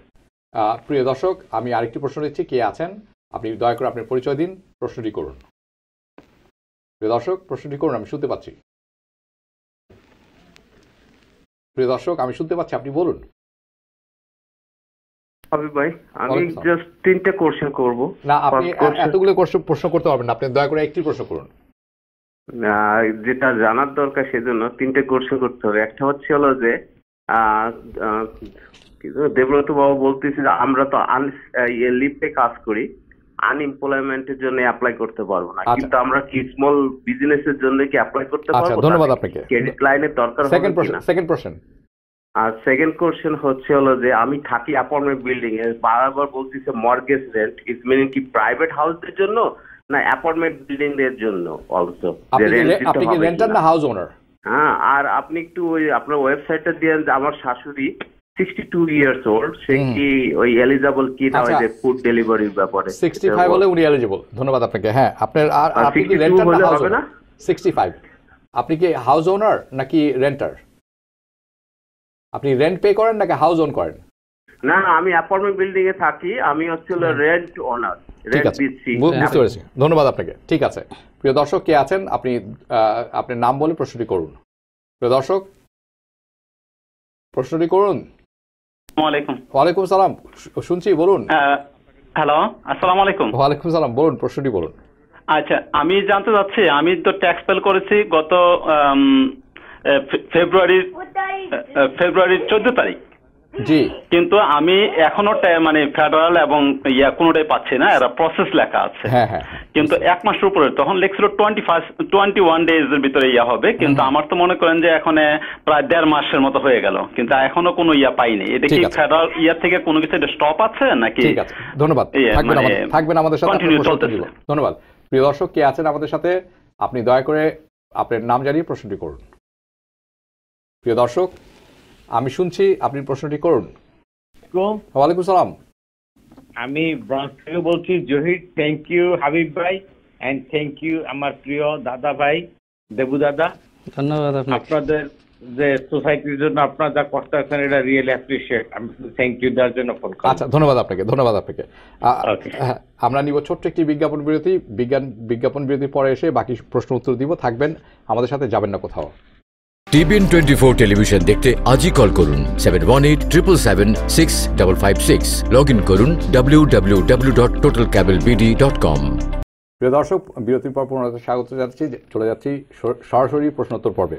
প্রিয় দর্শক আমি আরেকটি প্রশ্ন দিচ্ছি, কে আছেন আপনি দয়া করে আপনার পরিচয় দিন, প্রশ্নটি করুন। প্রিয় দর্শক প্রশ্নটি করুন, আমি শুনতে পাচ্ছি। প্রিয় দর্শক আমি শুনতে পাচ্ছি, আপনি বলুন। হাবিব ভাই আমি জাস্ট 3টা কোশ্চেন করব। না আপনি এতগুলো প্রশ্ন করতে পারবেন না, আপনি দয়া করে একটি প্রশ্ন করুন। না যেটা জানার দরকার সেজন্য 3টা কোশ্চেন করতে হবে। একটা হচ্ছে হলো যে দেবব্রত বাবু বলতেছে যে আমরা তো লিভে কাজ করি, আনএমপ্লয়মেন্টের জন্য অ্যাপ্লাই করতে পারবো না, কিন্তু আমরা কি স্মল বিজনেসের জন্য কি অ্যাপ্লাই করতে পারবো? আচ্ছা ধন্যবাদ আপনাকে। ক্রেডিট লাইনের দরকার হবে। Second question. আর সেকেন্ড কোশ্চেন হচ্ছে হলো যে আমি থাকি অ্যাপার্টমেন্ট বিল্ডিং এ, বারবার বলতেছে মর্গেজ রেন্ট ইজ মিনিং কি প্রাইভেট হাউসের জন্য না অ্যাপার্টমেন্ট বিল্ডিং এর জন্য অলসো? আপনি কি রেন্টার না হাউস ওনার? হ্যাঁ। আর আপনি একটু ওই আপনার ওয়েবসাইটটা দেন, আমার শাশুড়ি 62 years old, সে কি ওই এলিজিবল কি না ওই যে ফুড ডেলিভারির ব্যাপারে? 65 হলে উনি এলিজিবল। ধন্যবাদ আপনাকে। হ্যাঁ আপনার আর আপনি কি রেন্টার না হাউস ওনার? 65। আপনি কি হাউস ওনার নাকি রেন্টার? আপনি রেন্ট পে করেন নাকি হাউস ওন করেন? না না আমি অ্যাপার্টমেন্ট বিল্ডিং এ থাকি, আমি আসলে রেন্ট ওনার, রেন্ট বিসি। বুঝতে পেরেছি, ধন্যবাদ আপনাকে। ঠিক আছে প্রিয় দর্শক কে আছেন আপনি আপনার নাম বলে প্রশ্নটি করুন। প্রিয় দর্শক প্রশ্নটি করুন। ওয়ালাইকুম সালাম, শুনছি, বলুন। হ্যালো আসসালামু আলাইকুম। ওয়ালাইকুম সালাম, বলুন প্রশ্নটি বলুন। আচ্ছা আমি জানতে চাচ্ছি আমি তো ট্যাক্স ফাইল করেছি গত ফেব্রুয়ারির 14 তারিখ, জি, কিন্তু আমি এখনো মানে ফেডারাল এবং ইয়া কোনোটাই পাচ্ছি না, এরা প্রসেস লেখা আছে, কিন্তু 1 মাসের উপরে, তখন লেখছিল 21 days এর ভিতরে ইয়া হবে, কিন্তু আমার তো মনে করেন যে এখন প্রায় 1.5 মাসের মতো হয়ে গেল কিন্তু এখনো কোনো ইয়া পাইনি। এটা কি ফেডারাল ইয়া থেকে কোনো কিছু স্টপ আছে নাকি? ঠিক আছে ধন্যবাদ, থাকবেন আমাদের সাথে, কন্টিনিউ করতে দিব। ধন্যবাদ। প্রিয় দর্শক কে আছেন আমাদের সাথে আপনি দয়া করে আপনার নাম জানিয়ে প্রশ্নটি করুন। প্রিয় দর্শক আমি শুনছি, আপনি প্রশ্নটি করুন। ওয়ালাইকুম সালাম। আমি ব্রাঞ্চ থেকে বলছি জহির। থ্যাংক ইউ হাবিব ভাই এন্ড থ্যাংক ইউ আমার প্রিয় দাদা ভাই দেবু দাদা, ধন্যবাদ আপনাদের যে সোসাইটির জন্য আপনারা যা করতে আছেন এটা রিয়েলি অ্যাপ্রিশিয়েট, আমি থ্যাংক ইউ দেওয়ার জন্য ফোন করি। আচ্ছা ধন্যবাদ আপনাকে, ধন্যবাদ আপনাকে। আমরা নিব ছোট্ট একটি বিজ্ঞাপন বিরতি, বিজ্ঞাপন বিরতির পরে এসে বাকি প্রশ্ন উত্তর দিব, থাকবেন আমাদের সাথে, যাবেন না কোথাও। TBN24 টেলিভিশন দেখতে আজই কল করুন 718 777 6556, লগ ইন করুন www.totalcablebd.com। প্রিয় দর্শক বিরতির পর পুনরায় স্বাগত জানাচ্ছি, চলে যাচ্ছি সরাসরি প্রশ্নোত্তর পর্বে।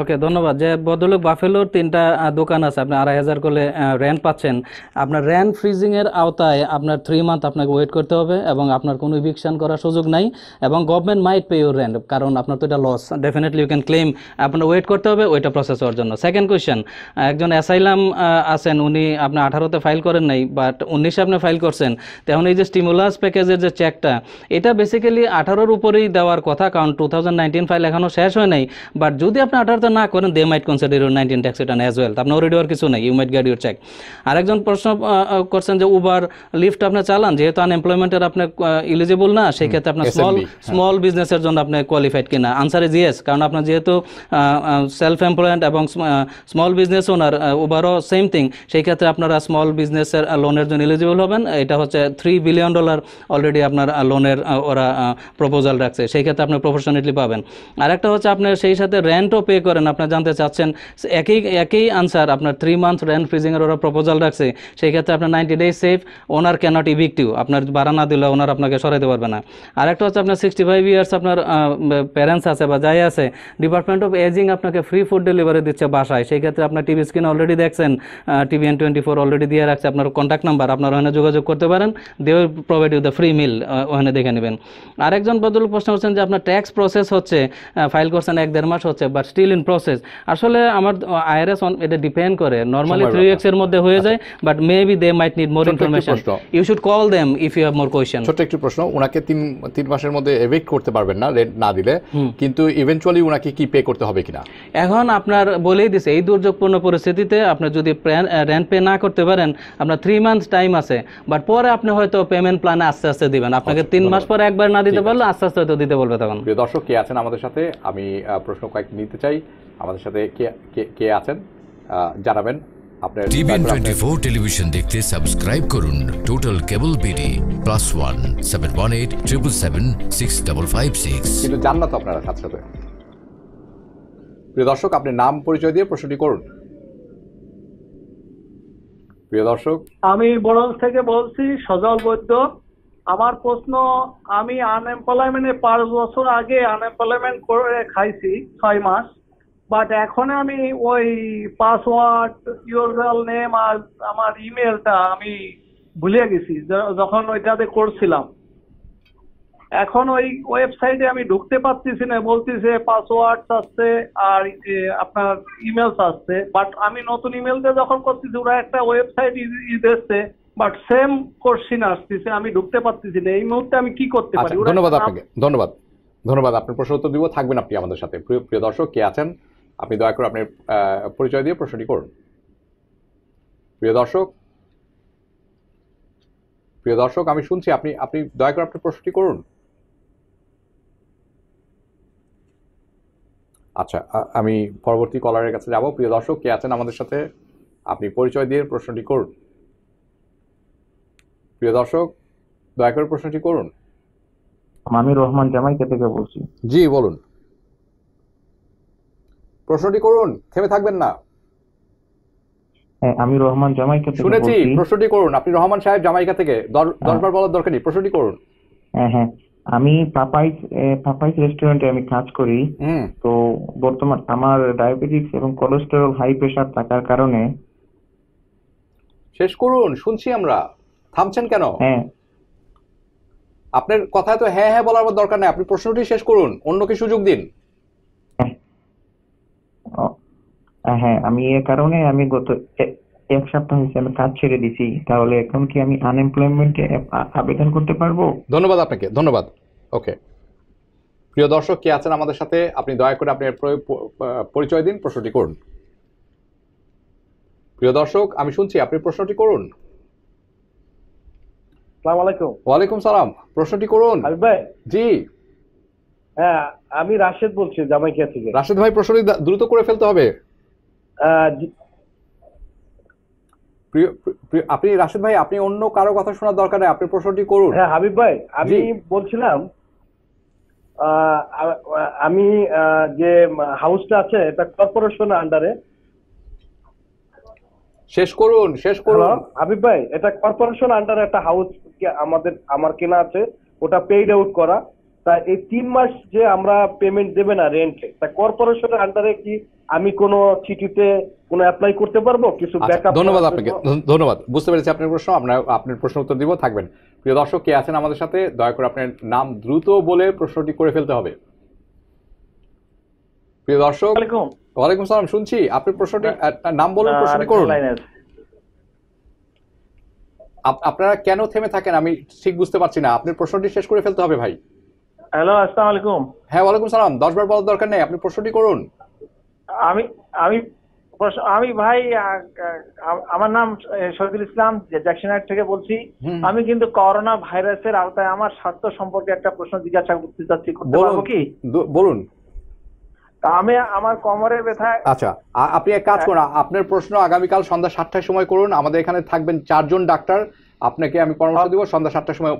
ওকে ধন্যবাদ। যে বদলক বাফেলোর 3টা দোকান আছে, আপনি 2500 করে রেন্ট পাচ্ছেন, আপনার রেন্ট ফ্রিজিংয়ের আওতায় আপনার 3 মান্থ আপনাকে ওয়েট করতে হবে এবং আপনার কোনো ইভিকশন করার সুযোগ নাই এবং government might pay your rent, কারণ আপনার তো এটা loss, definitely you can claim, আপনার ওয়েট করতে হবে ওইটা প্রসেস হওয়ার জন্য। সেকেন্ড কোয়েশ্চেন, একজন অ্যাসাইলাম আছেন, উনি আপনার 18তে ফাইল করেন নাই বাট 19-এ আপনি ফাইল করছেন, তখন এই যে স্টিমুলাস প্যাকেজের যে চেকটা, এটা বেসিক বেসিক্যালি 18 এর উপরেই দেওয়ার কথা, কারণ 2019 ফাইল এখনো শেষ হয় নাই। বাট যদি আপনি 18 না করেন they might consider your 19 tax return as well. আপনি অলরেডি আর কিছু নাই, you might get your cheque. আরেকজন প্রশ্ন করছেন যে উবার লিফট আপনি চালান, যেহেতু আনএমপ্লয়মেন্টের আপনি এলিজিবল না, সেই ক্ষেত্রে আপনি স্মল বিজনেসের জন্য আপনি কোয়ালিফাইড কিনা। আনসার ইজ ইয়েস, কারণ আপনি যেহেতু সেলফ এমপ্লয়েড এবং স্মল বিজনেস ওনার, উবারও সেম থিং, সেই ক্ষেত্রে আপনারা স্মল বিজনেসের লোনের জন্য এলিজিবল হবেন। এটা হচ্ছে $3 billion অলরেডি আপনার লোনের ওরা প্রপোজাল রাখছে, সেই ক্ষেত্রে আপনি প্রফেশনালি পাবেন। আরেকটা হচ্ছে আপনি সেই সাথে রেন্টও পে করেন, আপনি জানতে চাচ্ছেন, একই আনসার, আপনার 3 month রেন্ট ফ্রিজিংয়ের ওরা প্রপোজাল রাখছে, সেই ক্ষেত্রে আপনার 90 days safe, owner cannot evict you, আপনার ভাড়া না দিলে ওনার আপনাকে সরাইতে পারবে না। আরেকটা হচ্ছে আপনার 65 years আপনার প্যারেন্টস আছে বা যাই আছে, ডিপার্টমেন্ট অফ এজিং আপনাকে ফ্রি ফুড ডেলিভারি দিচ্ছে বাসায়, সেই ক্ষেত্রে আপনার টিভি স্ক্রিন অলরেডি দেখছেন, TBN24 অলরেডি দিয়ে রাখছে আপনার কন্ট্যাক্ট নাম্বার, আপনার ওখানে যোগাযোগ করতে পারেন, they will provide you the free meal, ওখানে দেখে নেবেন। আরেকজন বদল প্রশ্ন করছেন যে আপনার ট্যাক্স প্রসেস হচ্ছে, ফাইল করছেন 1-1.5 মাস হচ্ছে, বাট স্টিল ইন প্রসেস। আসলে আমার IRS এটা ডিপেন্ড করে, নর্মালি 3x এর মধ্যে হয়ে যায়, but maybe they might need more information, you should call them if you have more question. ছোট একটি প্রশ্ন, ওনাকে 3 মাসের মধ্যে এভিক্ট করতে পারবেন না রেন্ট না দিলে, কিন্তু ইভেন্টুয়ালি ওনাকে কি পে করতে হবে কিনা? এখন আপনার বলেই দিছে এই দুর্যোগপূর্ণ পরিস্থিতিতে আপনি যদি রেন্ট পে না করতে পারেন আপনার 3 month টাইম আছে, বাট পরে আপনি হয়তো পেমেন্ট প্ল্যান আস্তে আস্তে দিবেন, আপনাকে 3 মাস পরে একবার না দিতে পারলে আস্তে আস্তে হয়তো দিতে বলবে। তখন প্রিয় দর্শক কে আছেন আমাদের সাথে, আমি প্রশ্ন কয়েক নিতে চাই, আমাদের সাথে কে আছেন জানাবেন। আপনার TBN24 টেলিভিশন দেখতে সাবস্ক্রাইব করুন টোটাল কেবল বিডি +1 718 777 6556। কিন্তু জাননা তো আপনারা সাথে সাথে। প্রিয় দর্শক আপনি নাম পরিচয় দিয়ে প্রশ্নটি করুন। প্রিয় দর্শক আমি বড়ল থেকে বলছি, সজল বৈদ্য। আমার প্রশ্ন, আমি আনএমপ্লয়মেন্টে 5 বছর আগে আনএমপ্লয়মেন্ট করে খাইছি 6 মাস, বাট এখন আমি ওই পাসওয়ার্ড ইউজার নেম আর আমার ইমেলটা আমি ভুলে গেছি যখন ওইটাতে করছিলাম, এখন ওই ওয়েবসাইটে আমি ঢুকতে পারতেছি না, বলতেছে পাসওয়ার্ড আসছে আর আপনার ইমেলস আসছে, বাট আমি নতুন ইমেল দিয়ে যখন করতেছি ওরা একটা ওয়েবসাইট দিচ্ছে, বাট সেম কোশ্চেন আসতেছে, আমি ঢুকতে পারতেছি না। এই মুহূর্তে আমি কি করতে পারি? ধন্যবাদ আপনাকে, ধন্যবাদ আপনার প্রশ্ন উত্তর দিব, থাকবেন আপনি আমাদের সাথে। প্রিয় দর্শক কে আছেন আপনি দয়া করে আপনার পরিচয় দিয়ে প্রশ্নটি করুন। প্রিয় দর্শক আমি শুনছি, আপনি দয়া করে আপনার প্রশ্নটি করুন। আচ্ছা আমি পরবর্তী কলারের কাছে যাব। প্রিয় দর্শক কে আছেন আমাদের সাথে, আপনি পরিচয় দিয়ে প্রশ্নটি করুন। প্রিয় দর্শক দয়া করে প্রশ্নটি করুন। আমি রহমান জামাইকা থেকে বলছি। জি বলুন, প্রশ্নটি করুন, থেমে থাকবেন না। আমি রহমান জামাইকা থেকে বলছি। শুনেছি, প্রশ্নটি করুন। আপনি রহমান সাহেব জামাইকা থেকে, 10 বার বলার দরকার নেই, প্রশ্নটি করুন। হ্যাঁ হ্যাঁ, আমি পাপাইস রেস্টুরেন্টে আমি কাজ করি, তো বর্তমান আমার ডায়াবেটিস এবং কোলেস্টেরল হাই প্রেসার থাকার কারণে। শেষ করুন, শুনছি আমরা, থামছেন কেন? হ্যাঁ আপনার কথা তো হ্যাঁ হ্যাঁ বলার দরকার নাই, আপনি প্রশ্নটি শেষ করুন, অন্যকে সুযোগ দিন। হ্যাঁ আমি এ কারণে আমি গত 1 সপ্তাহ হয়েছে আমি কাজ ছেড়ে দিছি, তাহলে এখন কি আমি আনএমপ্লয়মেন্টে আবেদন করতে পারবো? ধন্যবাদ আপনাকে, ধন্যবাদ। ওকে প্রিয় দর্শক কে আছেন আমাদের সাথে, আপনি দয়া করে আপনার পরিচয় দিন, প্রশ্নটি করুন। প্রিয় দর্শক আমি শুনছি, আপনি প্রশ্নটি করুন। আসসালামু আলাইকুম। ওয়ালাইকুম সালাম, প্রশ্নটি করুন। জি হ্যাঁ, আমি রাশেদ বলছি জামাইকা থেকে। রাশেদ ভাই প্রশ্নটি দ্রুত করে ফেলতে হবে। আপনি রাশেদ ভাই, আপনি অন্য কারো কথা শোনার দরকার নেই, আপনি প্রশ্নটি করুন। হ্যাঁ হাবিব ভাই, আমি বলছিলাম আমি যে হাউসটা আছে এটা কর্পোরেশনের আন্ডারে। শেষ করুন, শেষ করুন হাবিব ভাই। এটা কর্পোরেশন আন্ডারে একটা হাউস আমার কেনা আছে, ওটা পেইড আউট করা, তা এই 3 মাস যে আমরা পেমেন্ট দেবে না রেন্টে, তা কর্পোরেশনের আন্ডারে কি আমি কোনো চিঠিতে কোনো অ্যাপ্লাই করতে পারবো কিছু ব্যাকআপ? ধন্যবাদ আপনাকে, ধন্যবাদ, বুঝতে পেরেছি আপনার প্রশ্ন, আপনার প্রশ্ন উত্তর দিব, থাকবেন। প্রিয় দর্শক কে আছেন আমাদের সাথে, দয়া করে আপনার নাম দ্রুত বলে প্রশ্নটি করে ফেলতে হবে। প্রিয় দর্শক ওয়ালাইকুম সালাম, শুনছি, আপনি প্রশ্নটি নাম বলুন, প্রশ্নটি করুন। আপনারা কেন থেমে থাকেন আমি ঠিক বুঝতে পারছি না, আপনি প্রশ্নটি শেষ করে ফেলতে হবে ভাই। হ্যালো আসসালামু আলাইকুম। হ্যাঁ ওয়ালাইকুম সালাম। 10 বার বলার দরকার নেই, আপনি প্রশ্নটি করুন। আমি আমি আমি ভাই আমার নাম শহীদুল ইসলাম, জ্যাকসনার থেকে বলছি। আমি কিন্তু করোনা ভাইরাসের আওতায় আমার স্বাস্থ্য সম্পর্কে একটা প্রশ্ন জিজ্ঞাসা করতে যাচ্ছি, করতে পারবো কি? বলুন। আমি আমার কোমরের ব্যথা। আচ্ছা আপনি এক কাজ করুন, আপনার প্রশ্ন আগামীকাল সন্ধ্যা 7টার সময় করুন। আমাদের এখানে থাকবেন 4 জন ডাক্তার, আপনাকে আমি পরামর্শ দেব। সন্ধ্যা 7টার সময়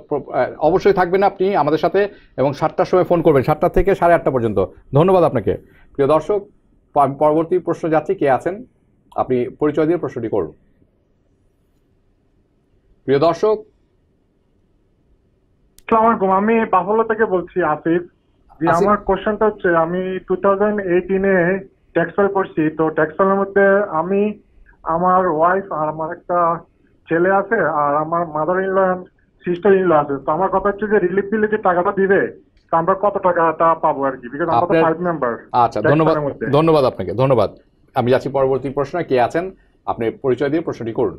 অবশ্যই থাকবেন আপনি আমাদের সাথে, এবং 7টার সময় ফোন করবেন, 7টা থেকে 8:30 পর্যন্ত। ধন্যবাদ আপনাকে। প্রিয় দর্শক, পরবর্তী প্রশ্ন যাচ্ছে, কে আছেন আপনি পরিচয় দিয়ে প্রশ্নটি করুন। প্রিয় দর্শক আসসালামু আলাইকুম, আমি বাফলো থেকে বলছি আফিফ। আমার কোশ্চেনটা হচ্ছে, আমি 2018 এ টেক্সটাইল পড়ছি, তো টেক্সটাইলের মধ্যে আমি আমার ওয়াইফ আর আমার একটা ছেলে আছে আর আমার mother in law and sister in law আছে। তো আমার কথা হচ্ছে যে রিলিফ বিলে যে টাকাটা দিবে আমরা কত টাকাটা পাবো আর কি, বিকজ আমরা তো 5 মেম্বার। আচ্ছা ধন্যবাদ, ধন্যবাদ আপনাকে, ধন্যবাদ। আমি যাচ্ছি পরবর্তী প্রশ্ন, কে আছেন আপনি পরিচয় দিয়ে প্রশ্নটি করুন।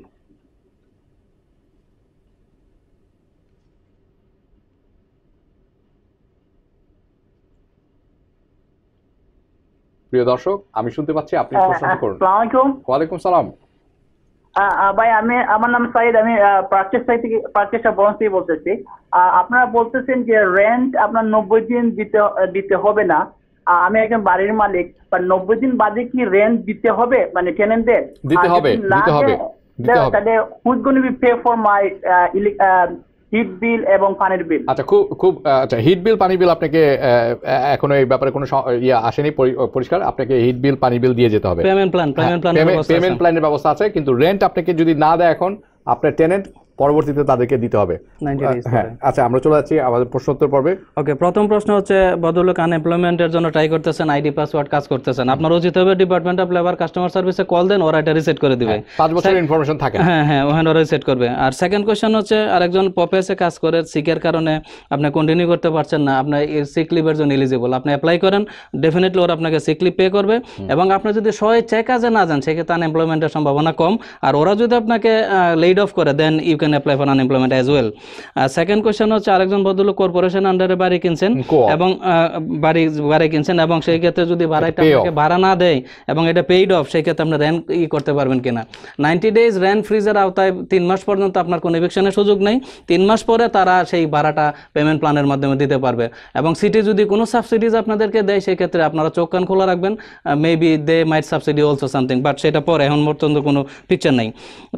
প্রিয় দর্শক আমি শুনতে পাচ্ছি, আপনি প্রশ্নটি করুন। আসসালামু আলাইকুম। ওয়া আলাইকুম সালাম। ভাই আমি, আমার নাম সাইদ, আমি বলতেছি। আপনারা বলতেছেন যে রেন্ট আপনার 90 দিন দিতে হবে না, আমি একজন বাড়ির মালিক, 90 দিন বাদে কি রেন্ট দিতে হবে? মানে টেনেন্টদের দিতে হবে? তাহলে who's going to be pay for my heat bill এবং পানির বিল? আচ্ছা খুব খুব আচ্ছা, হিট বিল পানি বিল আপনাকে এখনো এই ব্যাপারে কোনো ইয়া আসেনি পরিষ্কার, আপনাকে হিট বিল পানি বিল দিয়ে যেতে হবে। পেমেন্ট প্ল্যানের ব্যবস্থা আছে, কিন্তু রেন্ট আপনাকে যদি না দেয় এখন আপনার টেনেন্ট, পরবর্তীতে তাদেরকে দিতে হবে। হ্যাঁ আচ্ছা আমরা চলে যাচ্ছি আমাদের প্রশ্নোত্তর পর্বে। ওকে, প্রথম প্রশ্ন হচ্ছে, ভদ্রলোক আনএমপ্লয়মেন্টের জন্য ট্রাই করতেছেন, আইডি পাসওয়ার্ড কাজ করতেছেন, আপনার উচিত হবে ডিপার্টমেন্ট অফ লেবার কাস্টমার সার্ভিসে কল দেন, ওরা এটা রিসেট করে দিবে। 5 বছরের ইনফরমেশন থাকে। হ্যাঁ হ্যাঁ ওখানে ওরা রিসেট করবে। আর সেকেন্ড কোয়েশ্চেন হচ্ছে, আরেকজন পপেসে কাজ করে, সিকের কারণে আপনি কন্টিনিউ করতে পারছেন না, আপনার সিক লিভের জন্য এলিজিবল, আপনি অ্যাপ্লাই করেন, ডেফিনেটলি ওরা আপনাকে সিক লিভ পে করবে। এবং আপনি যদি স্বেচ্ছায় কাজে না যান সেক্ষেত্রে আনএমপ্লয়মেন্টের সম্ভাবনা কম, আর ওরা যদি আপনাকে লেড অফ করে দেন you can apply for unemployment as well. Second question হচ্ছে, আরেকজন ভদ্রলোক কর্পোরেশন আন্ডারে বাড়ি কিনছেন এবং বাড়ি কিনছেন, এবং সেই ক্ষেত্রে যদি ভাড়া না দেয় এবং এটা পেইড অফ, সেই ক্ষেত্রে আপনি রেন্ট করতে পারবেন কিনা? 90 days রেন্ট ফ্রিজের আওতায় 3 মাস পর্যন্ত আপনার কোনো ইভিকশনের সুযোগ নেই, 3 মাস পরে তারা সেই ভাড়াটা পেমেন্ট প্ল্যানের মাধ্যমে দিতে পারবে। এবং সিটি যদি কোনো সাবসিডিজ আপনাদেরকে দেয় সেক্ষেত্রে আপনারা চোখ কান খোলা রাখবেন, maybe they might subsidy also something, but সেটা পরে, এখন পর্যন্ত কোনো পিকচার নেই।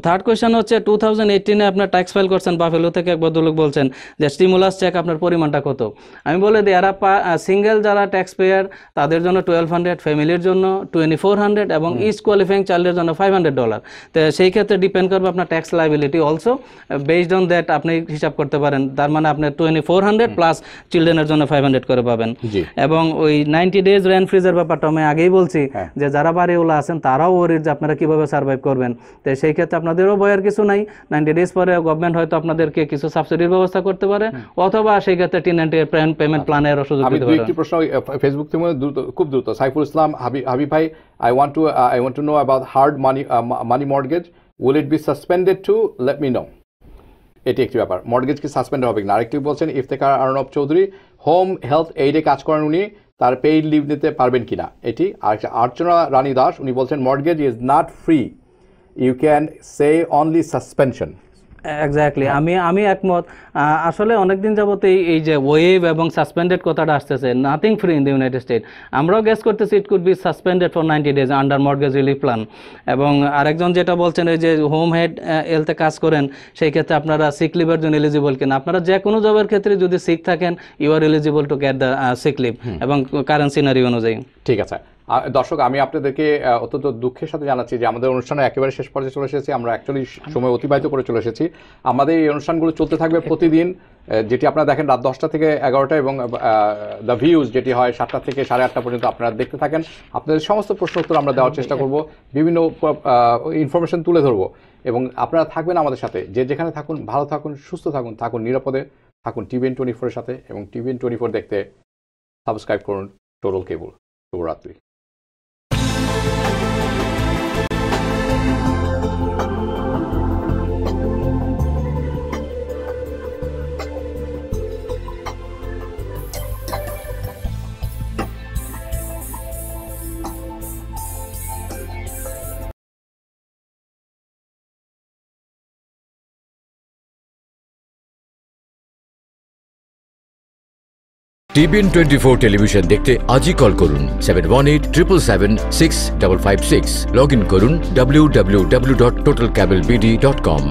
থার্ড কোয়েশ্চেন হচ্ছে, 2018 আপনার ট্যাক্স ফাইল করছেন, বাফেলো থেকে এক ভদ্রলোক বলছেন যে স্টিমুলাস চেক আপনার পরিমাণটা কত? আমি বলে দিই, এরা সিঙ্গেল যারা ট্যাক্স পেয়ার তাদের জন্য 1200, ফ্যামিলির জন্য 2400 এবং ইস্ট কোয়ালিফাইং চাইল্ডের জন্য $500। তো সেই ক্ষেত্রে ডিপেন্ড করবে আপনার tax liability also, based on that আপনি হিসাব করতে পারেন। তার মানে আপনার 2400 প্লাস চিলড্রেনের জন্য 500 করে পাবেন। এবং ওই 90 days রেন্ট ফ্রিজের ব্যাপারটা আমি আগেই বলছি যে যারা বাড়িওয়ালা আছেন তারাও ওরির যে আপনারা কীভাবে সার্ভাইভ করবেন, তো সেই ক্ষেত্রে আপনাদেরও বয়ের কিছু নাই। 90 days পরে গভর্নমেন্ট হয়তো আপনাদেরকে কিছু সাবসিডির ব্যবস্থা করতে পারে, অথবা সেই ক্ষেত্রে টেনেন্টের পেমেন্ট প্ল্যানের সুযোগ দিতে পারে। একটি প্রশ্ন ফেসবুক থেকে খুব দ্রুত, সাইফুল ইসলাম হাবিব ভাই, I want to know about hard money mortgage, will it be suspended to let me know? এটি একটি ব্যাপার, মর্টগেজ কি সাসপেন্ড হবে না? আরেকটি বলছেন ইফতেখার আরনব চৌধুরী, হোম হেলথ এইডে কাজ করেন উনি, তার পেইড লিভ নিতে পারবেন কিনা? এটি আরেকটা। অর্চনা রানী দাস উনি বলছেন, mortgage is not free, you can say only suspension. Exactly, আমি একমত। আসলে অনেকদিন যাবত এই যে ওয়েভ এবং সাসপেন্ডেড কথাটা আসতেছে, nothing free in the United State. আমরাও গেস করতেছি it could be suspended for 90 days under mortgage relief plan. এবং আরেকজন যেটা বলছেন, ওই যে হোম হেড হেলথে কাজ করেন, সেই ক্ষেত্রে আপনারা সিক লিভের জন্য এলিজিবল কিনা? আপনারা যে কোনো জবের ক্ষেত্রে যদি সিক থাকেন you are eligible to get the sick leave, এবং কারেন্ট সিনারিও অনুযায়ী। ঠিক আছে দর্শক, আমি আপনাদেরকে অত্যন্ত দুঃখের সাথে জানাচ্ছি যে আমাদের অনুষ্ঠানে একেবারে শেষ পর্যায়ে চলে এসেছি, আমরা অ্যাকচুয়ালি সময় অতিবাহিত করে চলে এসেছি। আমাদের এই অনুষ্ঠানগুলো চলতে থাকবে প্রতিদিন, যেটি আপনারা দেখেন রাত 10টা থেকে 11টা, এবং দ্য ভিউজ যেটি হয় 7টা থেকে 8:30 পর্যন্ত আপনারা দেখতে থাকেন। আপনাদের সমস্ত প্রশ্ন উত্তর আমরা দেওয়ার চেষ্টা করব, বিভিন্ন ইনফরমেশন তুলে ধরবো, এবং আপনারা থাকবেন আমাদের সাথে। যে যেখানে থাকুন ভালো থাকুন, সুস্থ থাকুন, থাকুন নিরাপদে, থাকুন TBN24 এর সাথে, এবং TBN24 দেখতে সাবস্ক্রাইব করুন টোটাল কেবল। শুভরাত্রি। TBN24 টেলিভিশন দেখতে আজই কল করুন 7187776556 লগ ইন করুন www.totalcabelbd.com।